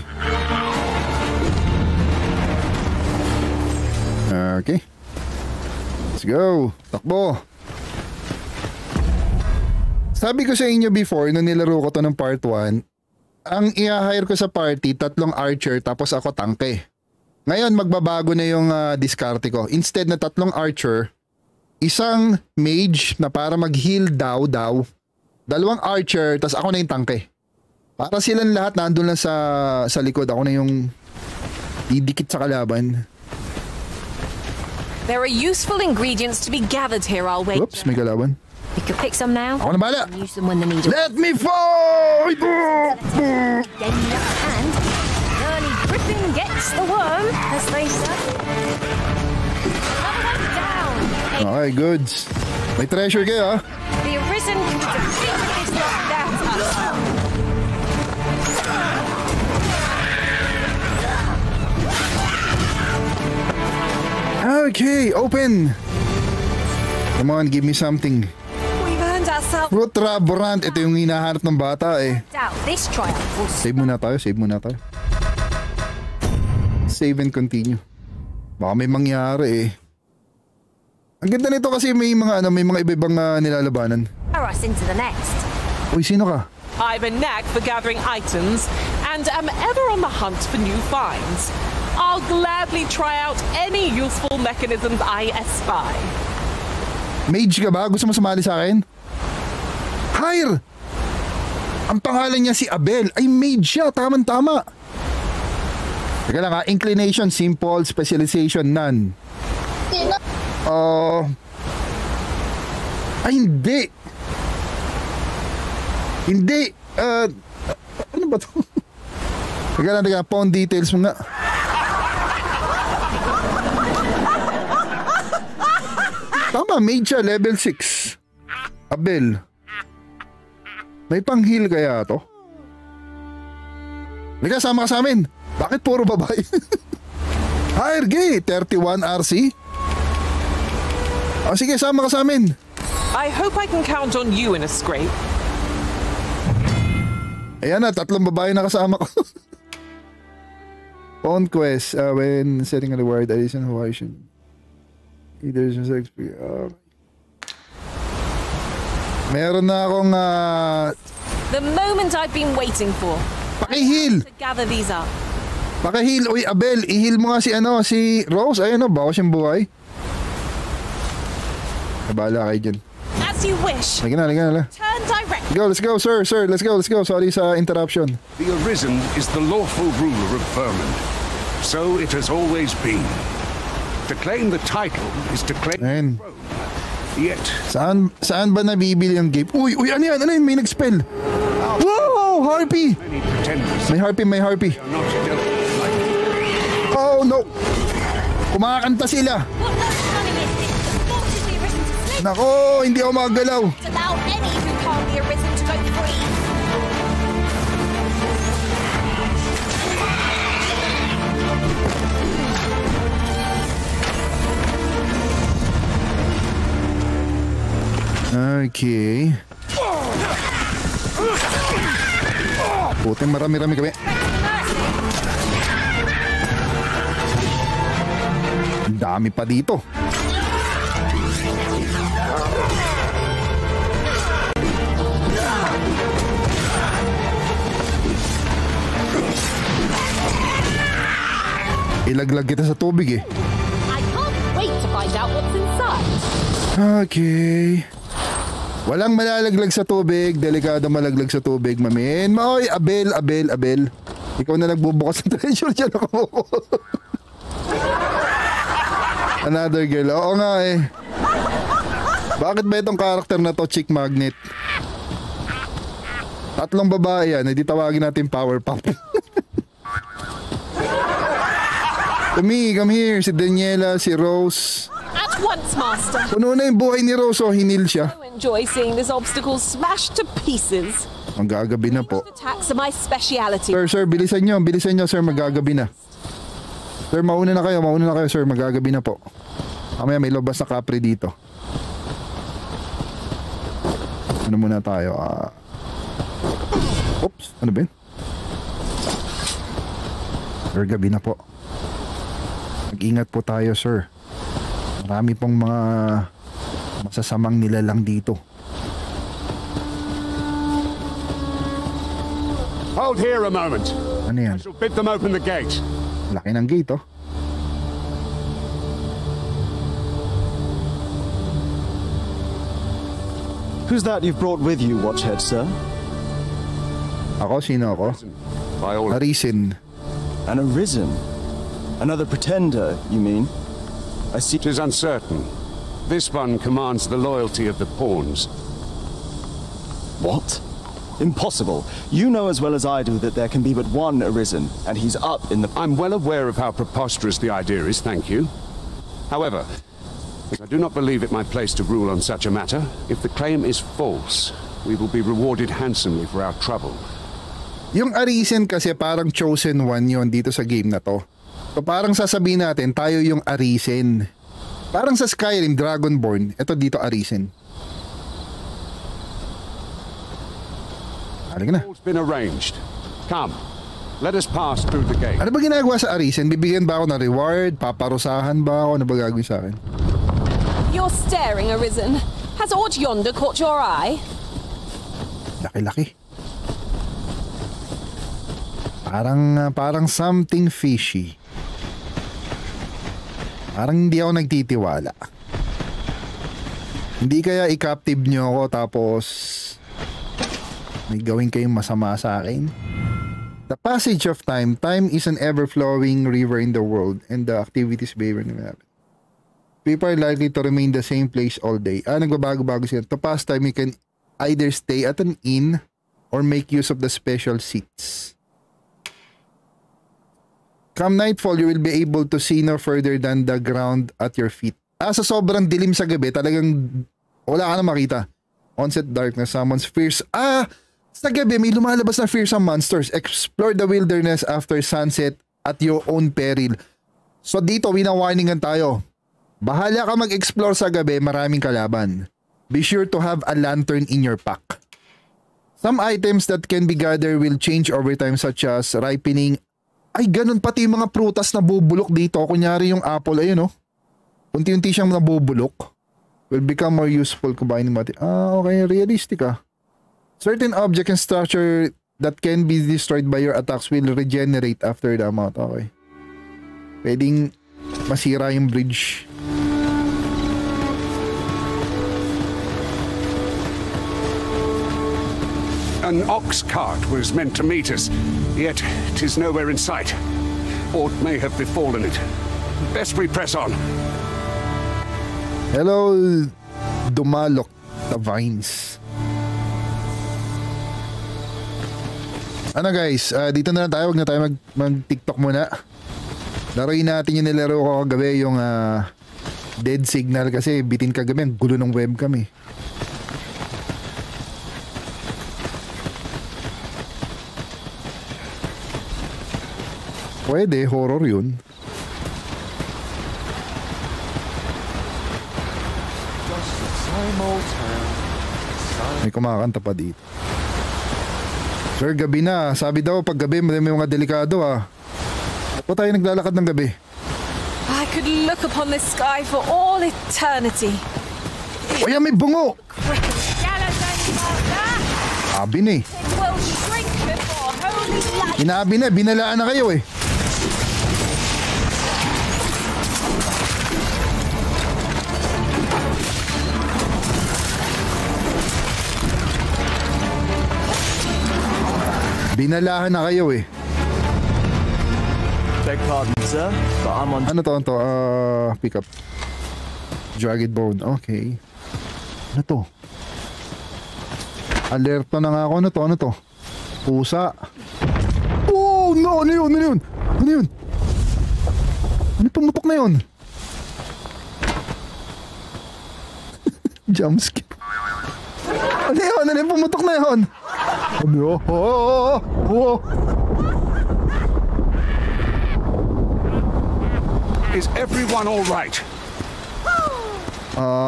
Okay. Let's go. Takbo. Sabi ko sa inyo before, nung nilaro ko to ng part 1, ang i-hire ko sa party, 3 archer, tapos ako tanke. Ngayon, magbabago na yung diskarte ko. Instead na 3 archer, isang mage na para mag-heal daw, 2 archer, tas ako na yung tanke. Para silang lahat nandun lang sa likod. Ako na yung didikit sa kalaban. There are useful ingredients to be gathered here. I'll wait. Oops, may kalaban. You can pick some now. Ako na bala. Let me fall! And early gripping gets the worm, as they say. Okay, goods. May treasure kayo, ha? The Arisen can defeat this lockdown. Okay, open! Come on, give me something. We've earned ourselves... Fruit Raborant, ito yung hinahanap ng bata, eh. Save muna tayo, save muna tayo. Save and continue. Baka may mangyari, eh. Ang ganda nito kasi may mga ano, may mga iba-ibang nilalabanan. Uy, sino ka? I have a knack for gathering items and am ever on the hunt for new finds. I'll gladly try out any useful mechanisms I espy. Mage ka ba? Gusto mo sumali sa akin? Hire! Ang pangalan niya si Abel. Ay, mage siya. Tama-tama. Teka lang ha. Inclination, simple, specialization, none. Ay, hindi. Hindi. Ano ba ito? Teka lang. Pawn details mo nga. Tama, mage siya. Level 6. Abel. May pang-heal kaya ito? Teka, sama ka sa amin. Bakit puro babae? Higher gate, 31 RC. Oh, sige, sama ka sa amin. I hope I can count on you in a scrape. Ayan na, tatlong babae na kasama ko. On quest, when setting a reward, I listen how I should. Either is just XP. Meron na akong the moment I've been waiting for. Pakihil! To gather these up. Pakihil! Uy, Abel, ihil mo nga si ano, si Rose. Ayun o, bawas yung buhay. Nabala kayo dyan. As you wish. Lagi na. Turn direct. Go, let's go, sir. Let's go. Sorry sa interruption. The Arisen is the lawful ruler of Vermund. So it has always been. To claim the title is to claim the throne. Yet. Saan ba nabibili yung game? Uy, ano yan? May nag-spell. Wow, harpy! May harpy. Oh, no! Kumakanta sila. Nako, hindi ako magagalaw. Okay. Puting marami-rami kami. Ang dami pa dito. Ilaglag kita sa tubig eh. I can't wait to find out what's inside. Okay. Walang malalaglag sa tubig, delikado malaglag sa tubig, mamin. Maoy, Abel. Ikaw na nagbubukas ng treasure dyan ako. Another girl. Oo nga eh. Bakit ba itong karakter na to, chick magnet? Tatlong babae yan, hindi tawagin natin power pump. Come here, si Daniela, si Rose. At once, master. Puno na yung buhay ni Rose, hinil siya. Enjoy seeing this obstacle smashed to pieces. Magagabi na po. Attacks are my speciality. Sir, bilisan nyo, sir, magagabi na. Sir, mauna na kayo, sir, magagabi na po. Kamaya may lobas na kapre dito. Ano muna tayo? Oops, ano ba yun? Sir, gabi na po. Mag-ingat po tayo, sir. Marami pong mga masasamang nilalang dito. Hold here a moment. Ano yan? I shall bid them open the gate. Laki ng gate, oh. Who's that you've brought with you, Watchhead, sir? Ako, sino ako? Arisen. An Arisen? Another pretender, you mean? I see. It is uncertain. This one commands the loyalty of the pawns. What? Impossible. You know as well as I do that there can be but one Arisen, and he's up in the... I'm well aware of how preposterous the idea is, thank you. However, I do not believe it my place to rule on such a matter. If the claim is false, we will be rewarded handsomely for our trouble. Yung Arisen kasi parang chosen one yon dito sa game na to. So parang sasabihin natin, tayo yung Arisen. Parang sa Skyrim, Dragonborn. Ito dito, Arisen. Halika na. It's been arranged. Come. Let us pass through the gate. Ano ba ginagawa sa Arisen? Bibigyan ba ako ng reward? Paparusahan ba ako? Ano ba gagawin sa akin? You're staring, Arisen. Has aught yonder caught your eye? Laki-laki. Parang something fishy. Parang hindi ako nagtitiwala. Hindi kaya i-captive nyo ako tapos may gawin kayong masama sa akin. The passage of time. Time is an ever-flowing river in the world and the activities behavior never happen. People are likely to remain the same place all day. Nagbabago-bago sila. To pass time, you can either stay at an inn or make use of the special seats. Come nightfall, you will be able to see no further than the ground at your feet. Sa sobrang dilim sa gabi, talagang wala ka na makita. Onset darkness, someone's fierce. Sa gabi, may lumalabas na fearsome monsters. Explore the wilderness after sunset at your own peril. So dito winawarningan tayo. Bahala ka mag-explore sa gabi, maraming kalaban. Be sure to have a lantern in your pack. Some items that can be gathered will change over time such as ripening. Ay ganun pati yung mga prutas na bubulok dito. Kunyari yung apple, ayun oh. Unti-unti siyang nabubulok. Will become more useful combining material. Ah, okay. Realistic ah. Certain object and structure that can be destroyed by your attacks will regenerate after the amount. Okay. Pwedeng masira yung bridge. An ox cart was meant to meet us, yet it is nowhere in sight. Aught may have befallen it. Best we press on. Hello, dumalok the vines. Ano guys, dito na lang tayo. Huwag na tayo mag-tiktok muna. Laroin natin yung nilaro ko kagabi, yung Dead Signal kasi bitin kagabi. Ang gulo ng webcam eh. Pwede, horror yun. May kumakanta pa dito. Sir, gabi na. Sabi daw, pag gabi, may mga delikado ah. Ba't tayo naglalakad ng gabi? I could look upon this sky for all eternity. O yan, may bungo! Abin eh. Inaabin eh, binalaan na kayo eh. Binalahan na kayo eh. Beg pardon, sir, but I'm on... Ano to? Pick up. Dragon Bone. Okay. Ano to? Alerto na nga ako. Ano to? Ano to? Pusa. Oh no! Ano yun? Ano yun? Ano yun? Ano pumutok na yun? Jump scare. Ano yun? Ano yun? Pumutok na yun? Ano? Oh, oh, oh. Is everyone all right?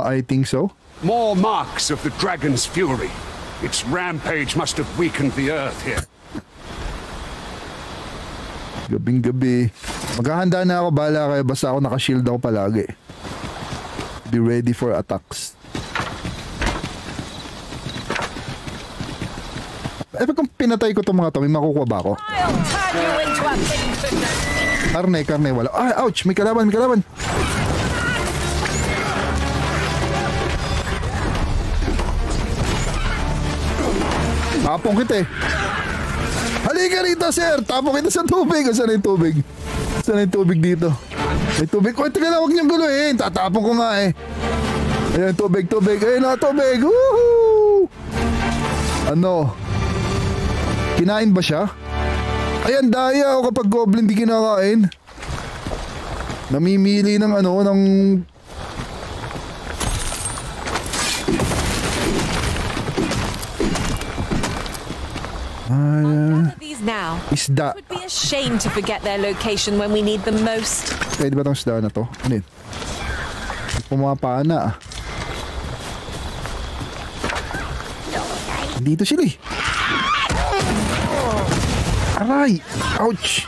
I think so. More marks of the dragon's fury. Its rampage must have weakened the earth here. Gabing gabi. Maghahanda na ako, bahala kayo, basta ako naka-shield daw palagi. Be ready for attacks. Eh, pag kung pinatay ko itong mga to, may makukuha ba ako? Karne, karne, wala. Ay, ouch! May kalaban, may kalaban! Tapong kita eh. Halika rito, sir! Tapong kita sa tubig! O, saan na yung tubig? Saan na yung tubig dito? May tubig? O, ito na, huwag niyong guluhin! Tatapong ko nga eh. Ayan, tubig, tubig. Ayan na, tubig! Woohoo! Ano? Kinain ba siya? Ayan, daya ako kapag goblin di kinakain. Namimili ng ano, ng... Isda. Pwede ba itong isda na to? Ano yun? Pumapaan na ah. Dito sila eh. Aray! Ouch!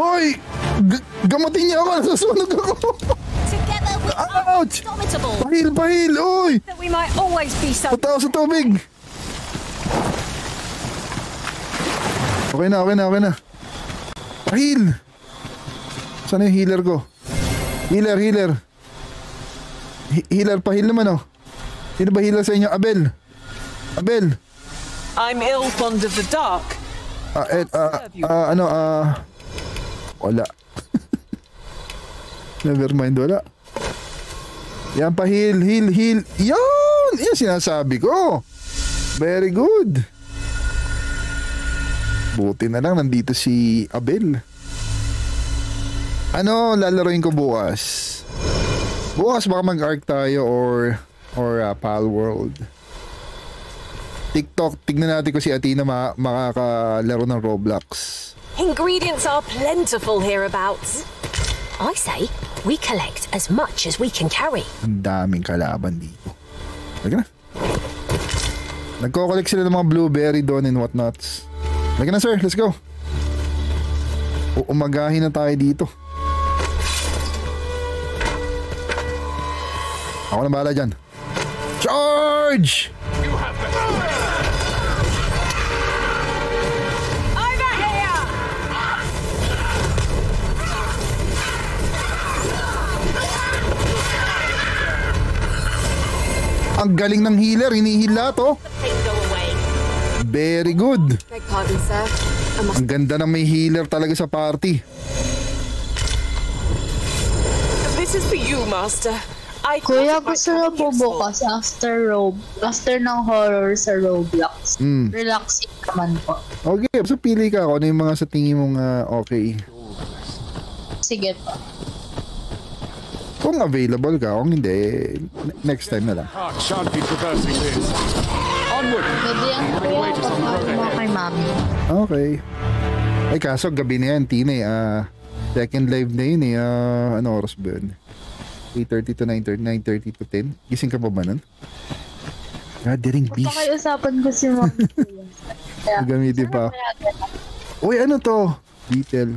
Hoy! Gamatin niya ako! Nasusunog ako! Ouch! Pahil! Pahil! Uy! Patao sa tubig! Okay na! Okay na! Okay na! Pahil! Saan yung healer ko? Healer! Healer! Healer, pahil naman oh. Sino ba healer sa inyo? Abel. Abel. I'm ill fond of the dark. Wala. Never mind, wala. Yan, pahil, heal, heal. Yan! Yan sinasabi ko. Very good. Buti na lang nandito si Abel. Ano, lalaroin ko bukas. Bukas baka mag-arc tayo or Pal World. TikTok, tignan natin kung si Atena makakalaro ng Roblox. Ingredients are plentiful hereabouts. I say, we collect as much as we can carry. Ang daming kalaban dito. Lagyan na. Nagko-collect sila ng mga blueberry doon and whatnots. Lagyan na, sir. Let's go. Uumagahin na tayo dito. Ako na bahala dyan. Charge! Ang galing ng healer, hinihila to. Very good. Ang ganda ng may healer talaga sa party. This is for you, Master. Kuya, gusto na po bukas after ng horror sa Roblox. Relaxing naman po. Okay, so pili ka ako. Ano yung mga sa tingin mong okay? Sige po. Kung available ka, kung hindi, next time na lang. Okay. Ay, kaso gabi na yan, Tina eh. Second live na yun eh. Ano oras ba yun? 8:30 to 9:30, 9:30 to 10. Gising ka pa ba nun? Gathering peace. Huwag kayo usapan ko si Mom. Gamitin pa. Uy, ano to? Detail.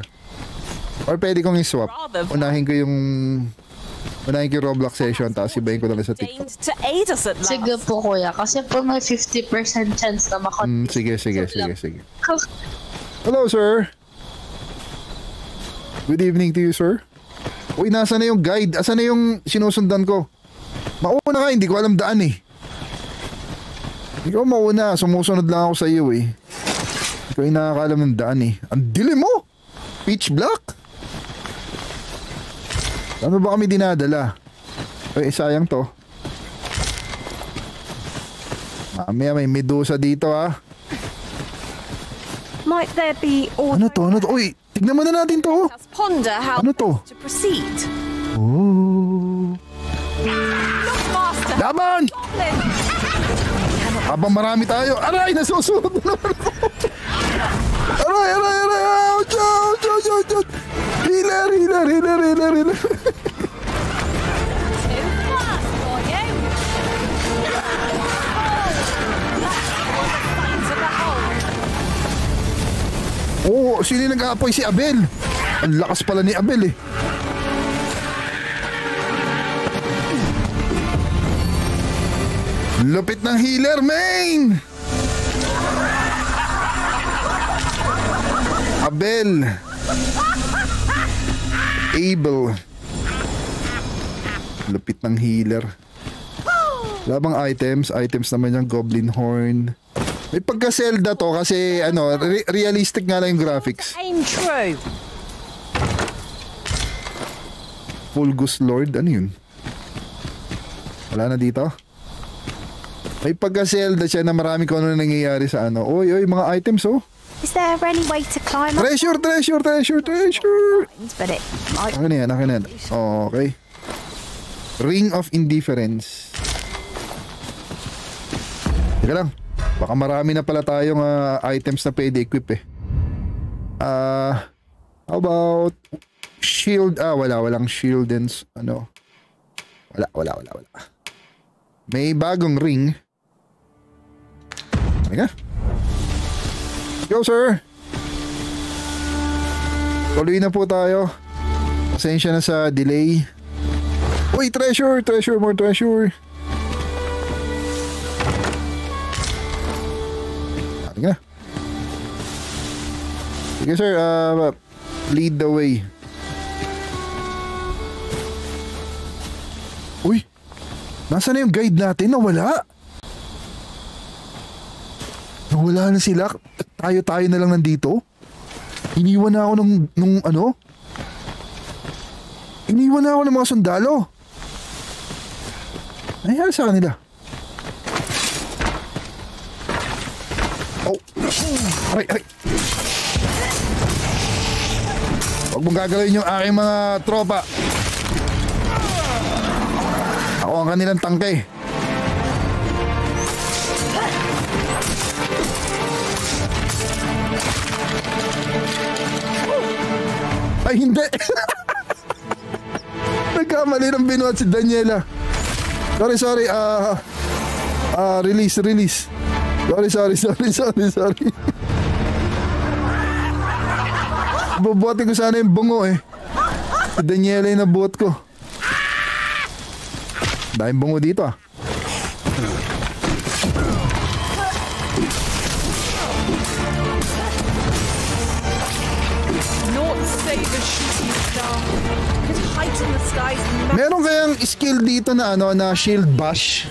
Or pwede kong i-swap. Unahin ko yung Roblox session, tapos ibahin ko na sa TikTok. Sige po, kuya. Kasi po may 50% chance na makakita. Sige. Hello, sir. Good evening to you, sir. Uy, nasa na yung guide? Asa na yung sinusundan ko? Mauna ka, hindi ko alam daan eh. Ikaw mauna, sumusunod lang ako sa iyo eh. Ikaw yung nakakaalam ng daan eh. Ang dilim mo! Pitch black! Ano ba kami dinadala? Ay, sayang to. Mamaya may medusa dito ha. Might there be auto? Ano to? Uy, tignan mo na natin to. Ano to? Oh. Daman! Habang marami tayo. Aray, nasusunod na ako. Aray. Ouch. Healer. Oh, sino nag-aapoy? Si Abel. Ang lakas pala ni Abel eh. Lupit ng healer, main! Abel. Lupit ng healer. Labang items naman yung goblin horn. May pagka-Zelda to kasi ano, realistic nga lang yung graphics. Fulgus Lord, ano yun? Wala na dito. May pagka-Zelda siya na marami kung ano na nangyayari sa ano. Oy, mga items oh. Is there any way to climb up? Treasure! Akin na yan. Okay. Ring of Indifference. Teka lang. Baka marami na pala tayong items na pwede equip eh. How about shield? Walang shield and ano. Wala. May bagong ring. Teka. Yo, sir! Tuloy na po tayo. Pasensya na sa delay. Uy, more treasure! Ating na. Sige, sir. Lead the way. Uy! Nasaan na yung guide natin? Nawala na sila. Tayo na lang nandito. Iniwan na ako nung ano? Iniwan na ako ng mga sundalo. Nangyari sa kanila? Oh. Aray. Huwag mong gagalawin yung aking mga tropa. Ako ang kanilang tangke. Ay, hindi. Nagkamali ng binuhat si Daniela. Sorry, sorry. Release, release. Sorry, sorry, sorry, sorry, sorry. Bubuhatin ko sana yung bungo eh. Si Daniela yung nabuhat ko. Dahil bungo dito ah. Meron kayang skill dito na ano, na shield bash.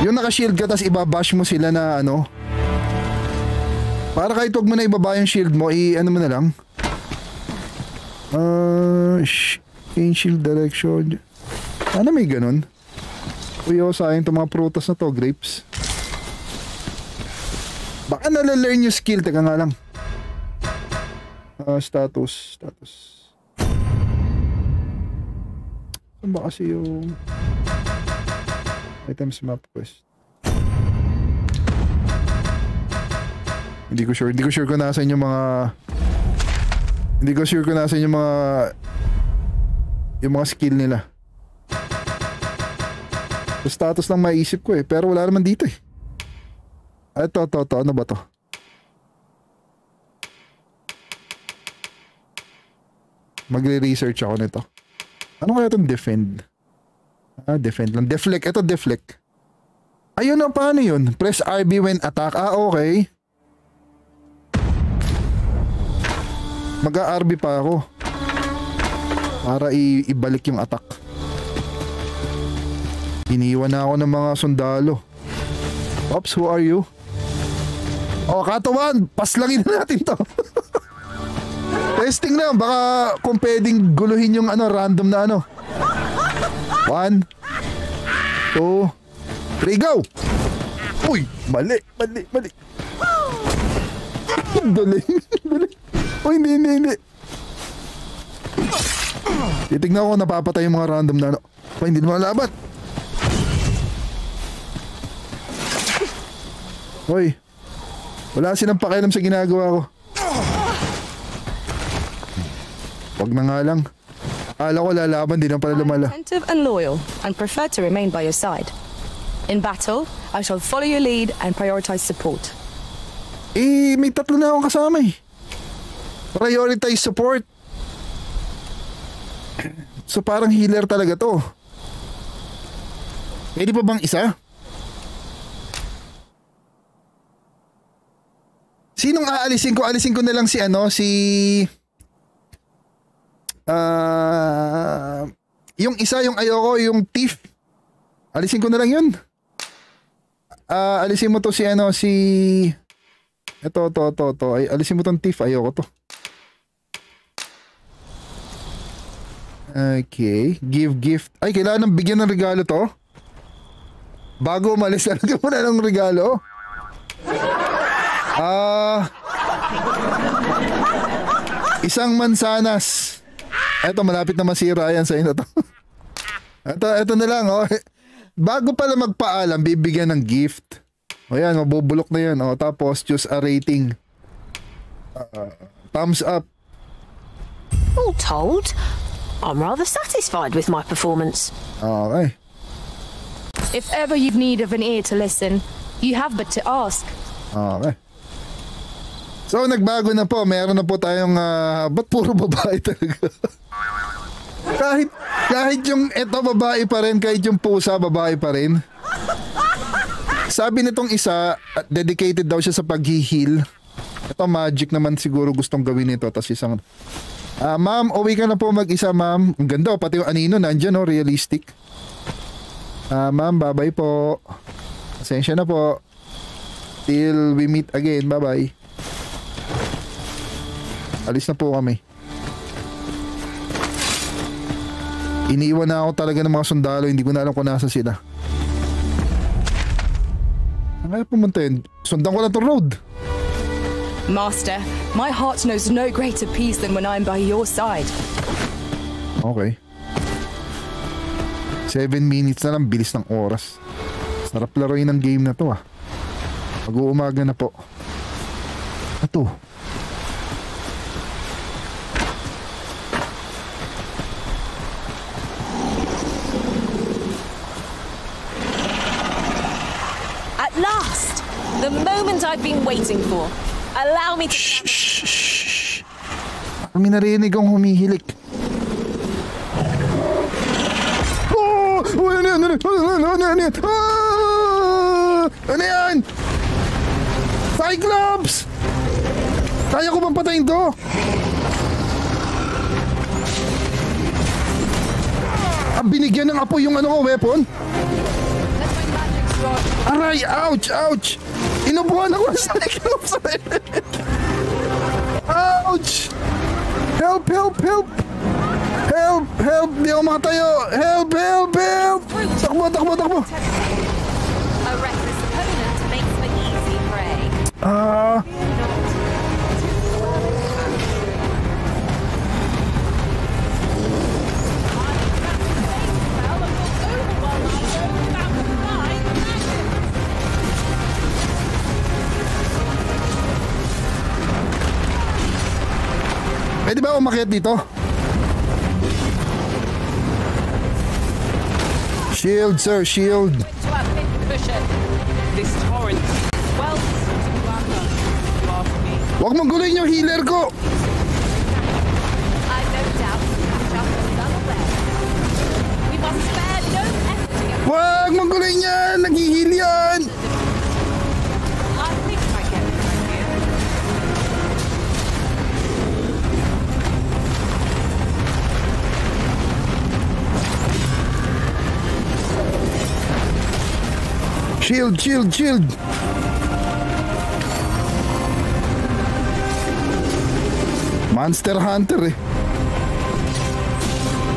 Yung naka-shield ka tas ibabash mo sila na ano. Para kahit huwag mo na ibaba yung shield mo, i-ano mo na lang. Change shield direction. Ano may ganun? Uy, oh, sayang itong mga prutas na to, grapes. Baka nalalearn yung skill, teka nga lang. Status. Saan ba kasi yung items map quest? Hindi ko sure kung nasan yung mga yung mga skill nila. So, status lang maiisip ko eh, pero wala naman dito eh. Ito, ano ba to? Magre-research ako nito. Ano kaya itong defend? Defend lang. Deflect. Ito, deflect. Ayun na, paano yun? Press RB when attack. Okay. Mag-RB pa ako. Para ibalik yung attack. Iniwan na ako ng mga sundalo. Ops, who are you? Oh, katawan! Paslangin na natin to. Testing na, baka kung pwedeng guluhin yung ano, random na ano. 1, 2, 3, go! Uy, mali. Duling. Uy, hindi. Titignan ko, napapatay yung mga random na ano. Uy, hindi naman labat. Uy, wala silang pakialam sa ginagawa ko. Wag na nga lang. Akala ko lalaban, di na pala lumala. I'm attentive and loyal and prefer to remain by your side. In battle, I shall follow your lead and prioritize support. Eh, may tatlo na akong kasama eh. Prioritize support. So parang healer talaga to. Pwede pa bang isa? Sinong aalisin ko? Alisin ko na lang si ano, yung isa, yung ayoko, yung thief. Alisin ko na lang yun. Alisin mo to si ano, si Ito. Alisin mo tong thief, ayoko to. Okay, give gift. Ay, kailangan bigyan ng regalo to. Bago umalis, alagyan mo na ng regalo. Isang mansanas. Eto, malapit na masira yan sa inyo to. Eto na lang, oh. Bago pala magpaalam, bibigyan ng gift. O yan, mabubulok na yan. O, tapos, choose a rating. Thumbs up. All told, I'm rather satisfied with my performance. Okay. If ever you've need of an ear to listen, you have but to ask. Okay. So, nagbago na po. Meron na po tayong, ba't puro babae talaga? kahit yung eto babae pa rin, kahit yung pusa babae pa rin. Sabi nitong isa, dedicated daw siya sa pag-heal. Ito, magic naman siguro gustong gawin nito. Tapos isang, ma'am, uwi ka na po mag-isa, ma'am. Ang ganda, pati yung anino, nandiyan, no? Realistic. Ma'am, bye-bye po. Pasensya na po. Till we meet again, bye-bye. Alis na po kami. Iniwan na ako talaga ng mga sundalo. Hindi ko na alam kung nasan sila. Ang kaya pumunta yun? Sundan ko lang itong road. Master, my heart knows no greater peace than when I'm by your side. Okay. 7 minutes na lang. Bilis ng oras. Sarap laruin ang game na to ah. Mag-uumaga na po. Ato. last. The moment I've been waiting for. Allow me to... Shh. May narinig ang humihilik. Oh! Ano yan? Cyclops! Kaya ko bang patayin to? Binigyan ng apoy yung ano ko, weapon? Aray! Ouch! Inubuhan ako sa Cyclops! Ouch! Help! Di ako makatayo! Help! Takbo! Pwede ba umakyat dito? Shield, sir, shield. Huwag mong guloyin yung healer ko! Huwag mong guloyin yan! Nag-heal yan! Shield! Monster Hunter eh.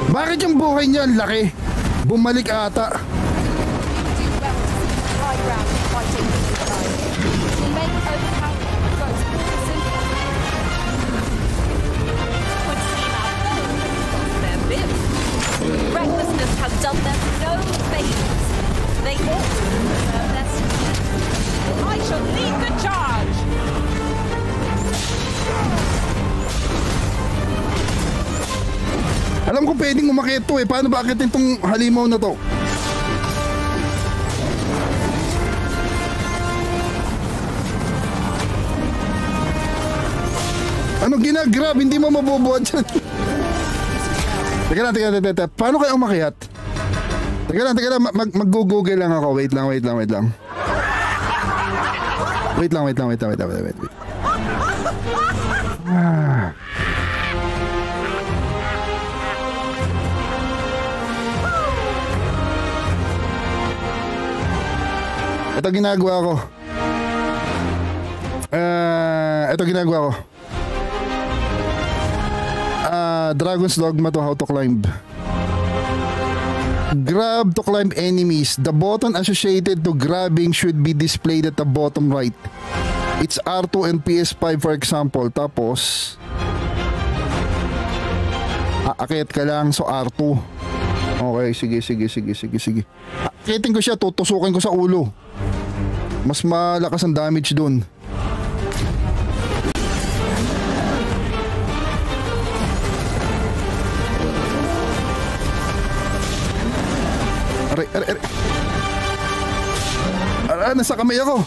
Bakit yung buhay niya ang laki? Bumalik ata. Recklessness has done them no favors. They ought to deserve their success. I shall lead the charge! Alam ko pwedeng umakyat to eh. Paano ba akitin tong halimaw na to? Ano ginagrab? Hindi mo mabubuhat dyan. Teka lang. Paano kaya umakyat? Teka lang, mag-google lang ako. Wait lang. Wait. Ah. Ito ginagawa ko. Dragon's Dogma II, how to climb. Grab to climb enemies. The button associated to grabbing should be displayed at the bottom right. It's R2 and PS5 for example. Tapos aakyat ka lang. So R2. Okay, sige. Akitin ko siya, tutusukin ko sa ulo. Mas malakas ang damage dun. Aray, nasa kamay ako.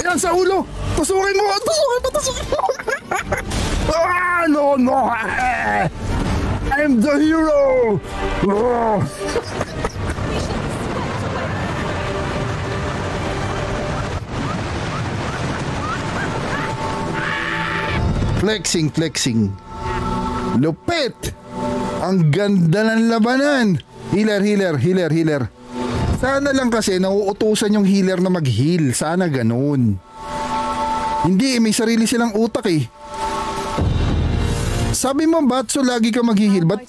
Ayan, sa ulo. Tusukin mo. No. I'm the hero. Flexing. Lupit. Ang ganda ng labanan. Healer. Sana lang kasi nauutusan yung healer na mag-heal. Sana ganun. Hindi, may sarili silang utak eh. Sabi mo, Batso, lagi ka mag-heal. But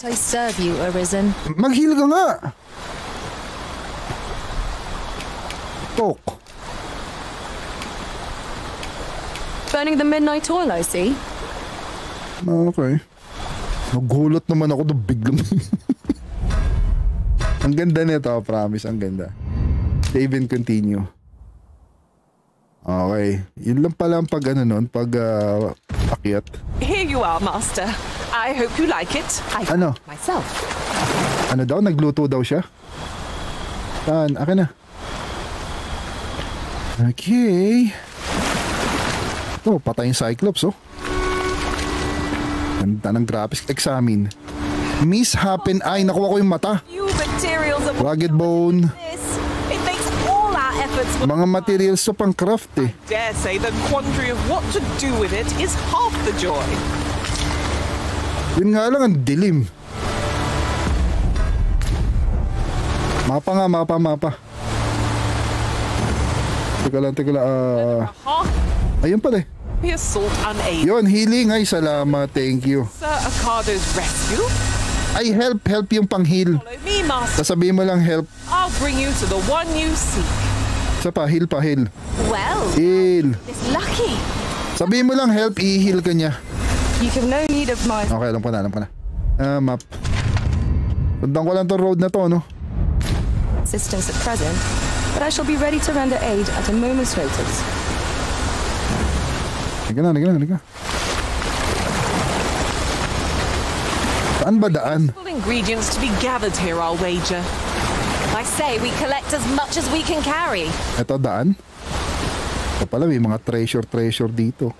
mag-heal ka nga. Tok. Burning the midnight oil, I see. Okay. Nagulat naman ako doon biglang. Ang ganda nito, promise, ang ganda. Save and continue. Okay, yun lang pala ang pag ano nun, pag akyat. Here you are, master. I hope you like it. I ano? Myself. Ano daw, nagluto daw siya? Saan? Akin na. Okay. Oh, patay yung Cyclops, oh. Ganda ng graphics. Examine. Miss happen. Ay, nakuha ko yung mata. Rugged bone. Mga materials to pang craft, eh. I dare say the quandary of what to do with it is half the joy. Yun nga lang, ang dilim. Mapa nga, mapa, mapa. Teka lang, teka lang. Ayun pala, eh. Yun, healing. Ay, salamat. Thank you. Ay, help. Help yung pang-heal. Sasabihin mo lang, help. Isa pa, heal pa, heal. Heal. Sabihin mo lang, help. I-heal ka niya. Okay, alam ko na, alam ko na. Map. Tundan ko lang itong road na to, no? Assistance at present, but I shall be ready to render aid at a moment's notice. Nagka na, nagka na, nagka. Saan ba daan? Ingredients to be gathered here, I'll wager. I say we collect as much as we can carry. Ito daan? Ito pala, may mga treasure dito.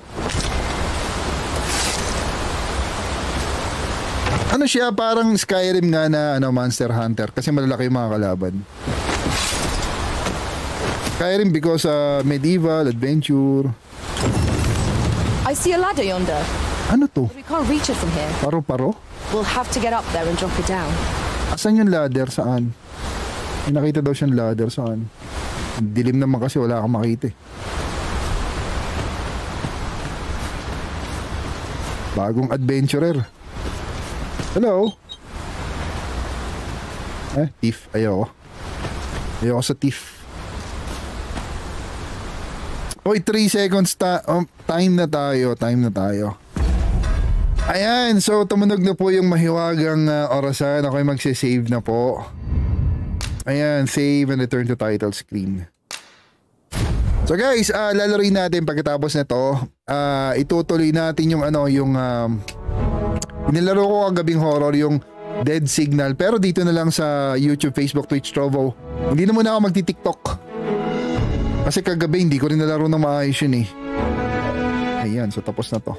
Ano siya, parang Skyrim nga na ano, Monster Hunter, kasi malalaki yung mga kalaban. Skyrim because medieval, adventure. I see a ladder yonder. Ano to? We can't reach it from here. Paro-paro? We'll have to get up there and drop it down. Asan yung ladder? Saan? May nakita daw siyang ladder. Saan? Dilim naman kasi wala akong makita. Bagong adventurer. Hello? Eh, thief. Ayaw. Ayaw sa thief. Oy, 3 seconds time na tayo, Ayan, so tumunog na po yung mahiwagang orasan. Ako'y magsisave na po. Ayan, save and return to title screen. So guys, lalaroin natin pagkatapos nito. Itutuloy natin yung ano, yung nilaro ko kagabing horror, yung Dead Signal. Pero dito na lang sa YouTube, Facebook, Twitch, Trovo. Hindi na muna ako magti-TikTok. Kasi kagabi hindi ko rin nalaro ng maayos yun eh. Ayan, so tapos na to.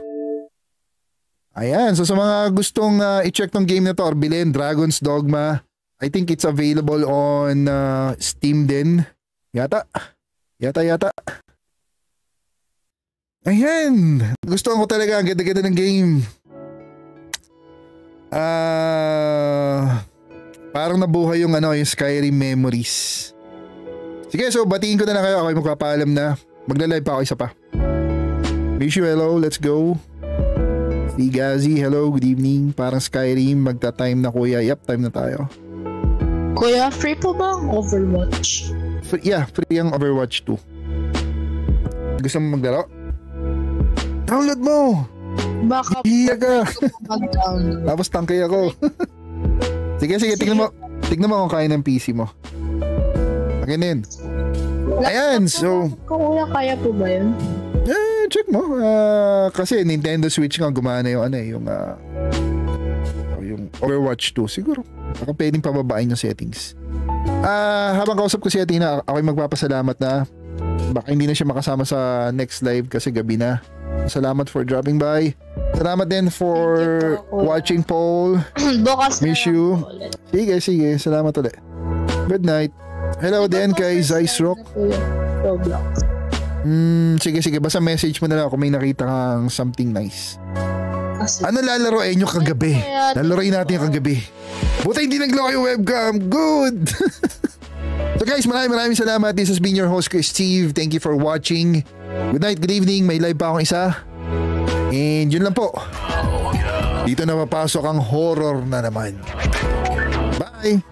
Ayan, so sa mga gustong i-check tong game na to or bilhin, Dragon's Dogma, I think it's available on Steam din. Yata. Ayan, gusto ko talaga, ang ganda-ganda ng game. Parang nabuhay yung ano, yung Skyrim memories. Sige, so batiin ko na lang kayo. Ako'y magpapaalam na. Magla-live pa ako, isa pa. Mishu, hello. Let's go. Si Gazi, hello. Good evening. Parang Skyrim. Magta-time na, kuya. Yep, time na tayo. Kuya, free po ba ang Overwatch? Free, yeah, free ang Overwatch 2. Gusto mo maglaro? Download mo! Baka hiya ka! Tapos tangkay ako. Sige. Tignan mo kung kaya ng PC mo. Ganyan. Ayan, so... Kuya, kaya po ba yun? Eh, check mo. Kasi Nintendo Switch nga gumana yung ano eh, yung Overwatch 2 siguro. Baka pwedeng pababain yung settings. Habang kausap ko si Atena, ako'y magpapasalamat na. Baka hindi na siya makasama sa next live kasi gabi na. Salamat for dropping by. Salamat din for watching, Paul. Bukas na. Miss you. Sige. Salamat ulit. Good night. Hello din kay Ice Rock. Sige. Basta message mo na lang kung may nakita kang something nice. Ano lalaroin nyo kagabi? Lalaroin natin yung kagabi. Buti hindi naglaw yung webcam. Good! So guys, maraming salamat. This has been your host, Steve. Thank you for watching. Good night, good evening. May live pa akong isa. And yun lang po. Dito na mapasok ang horror na naman. Bye!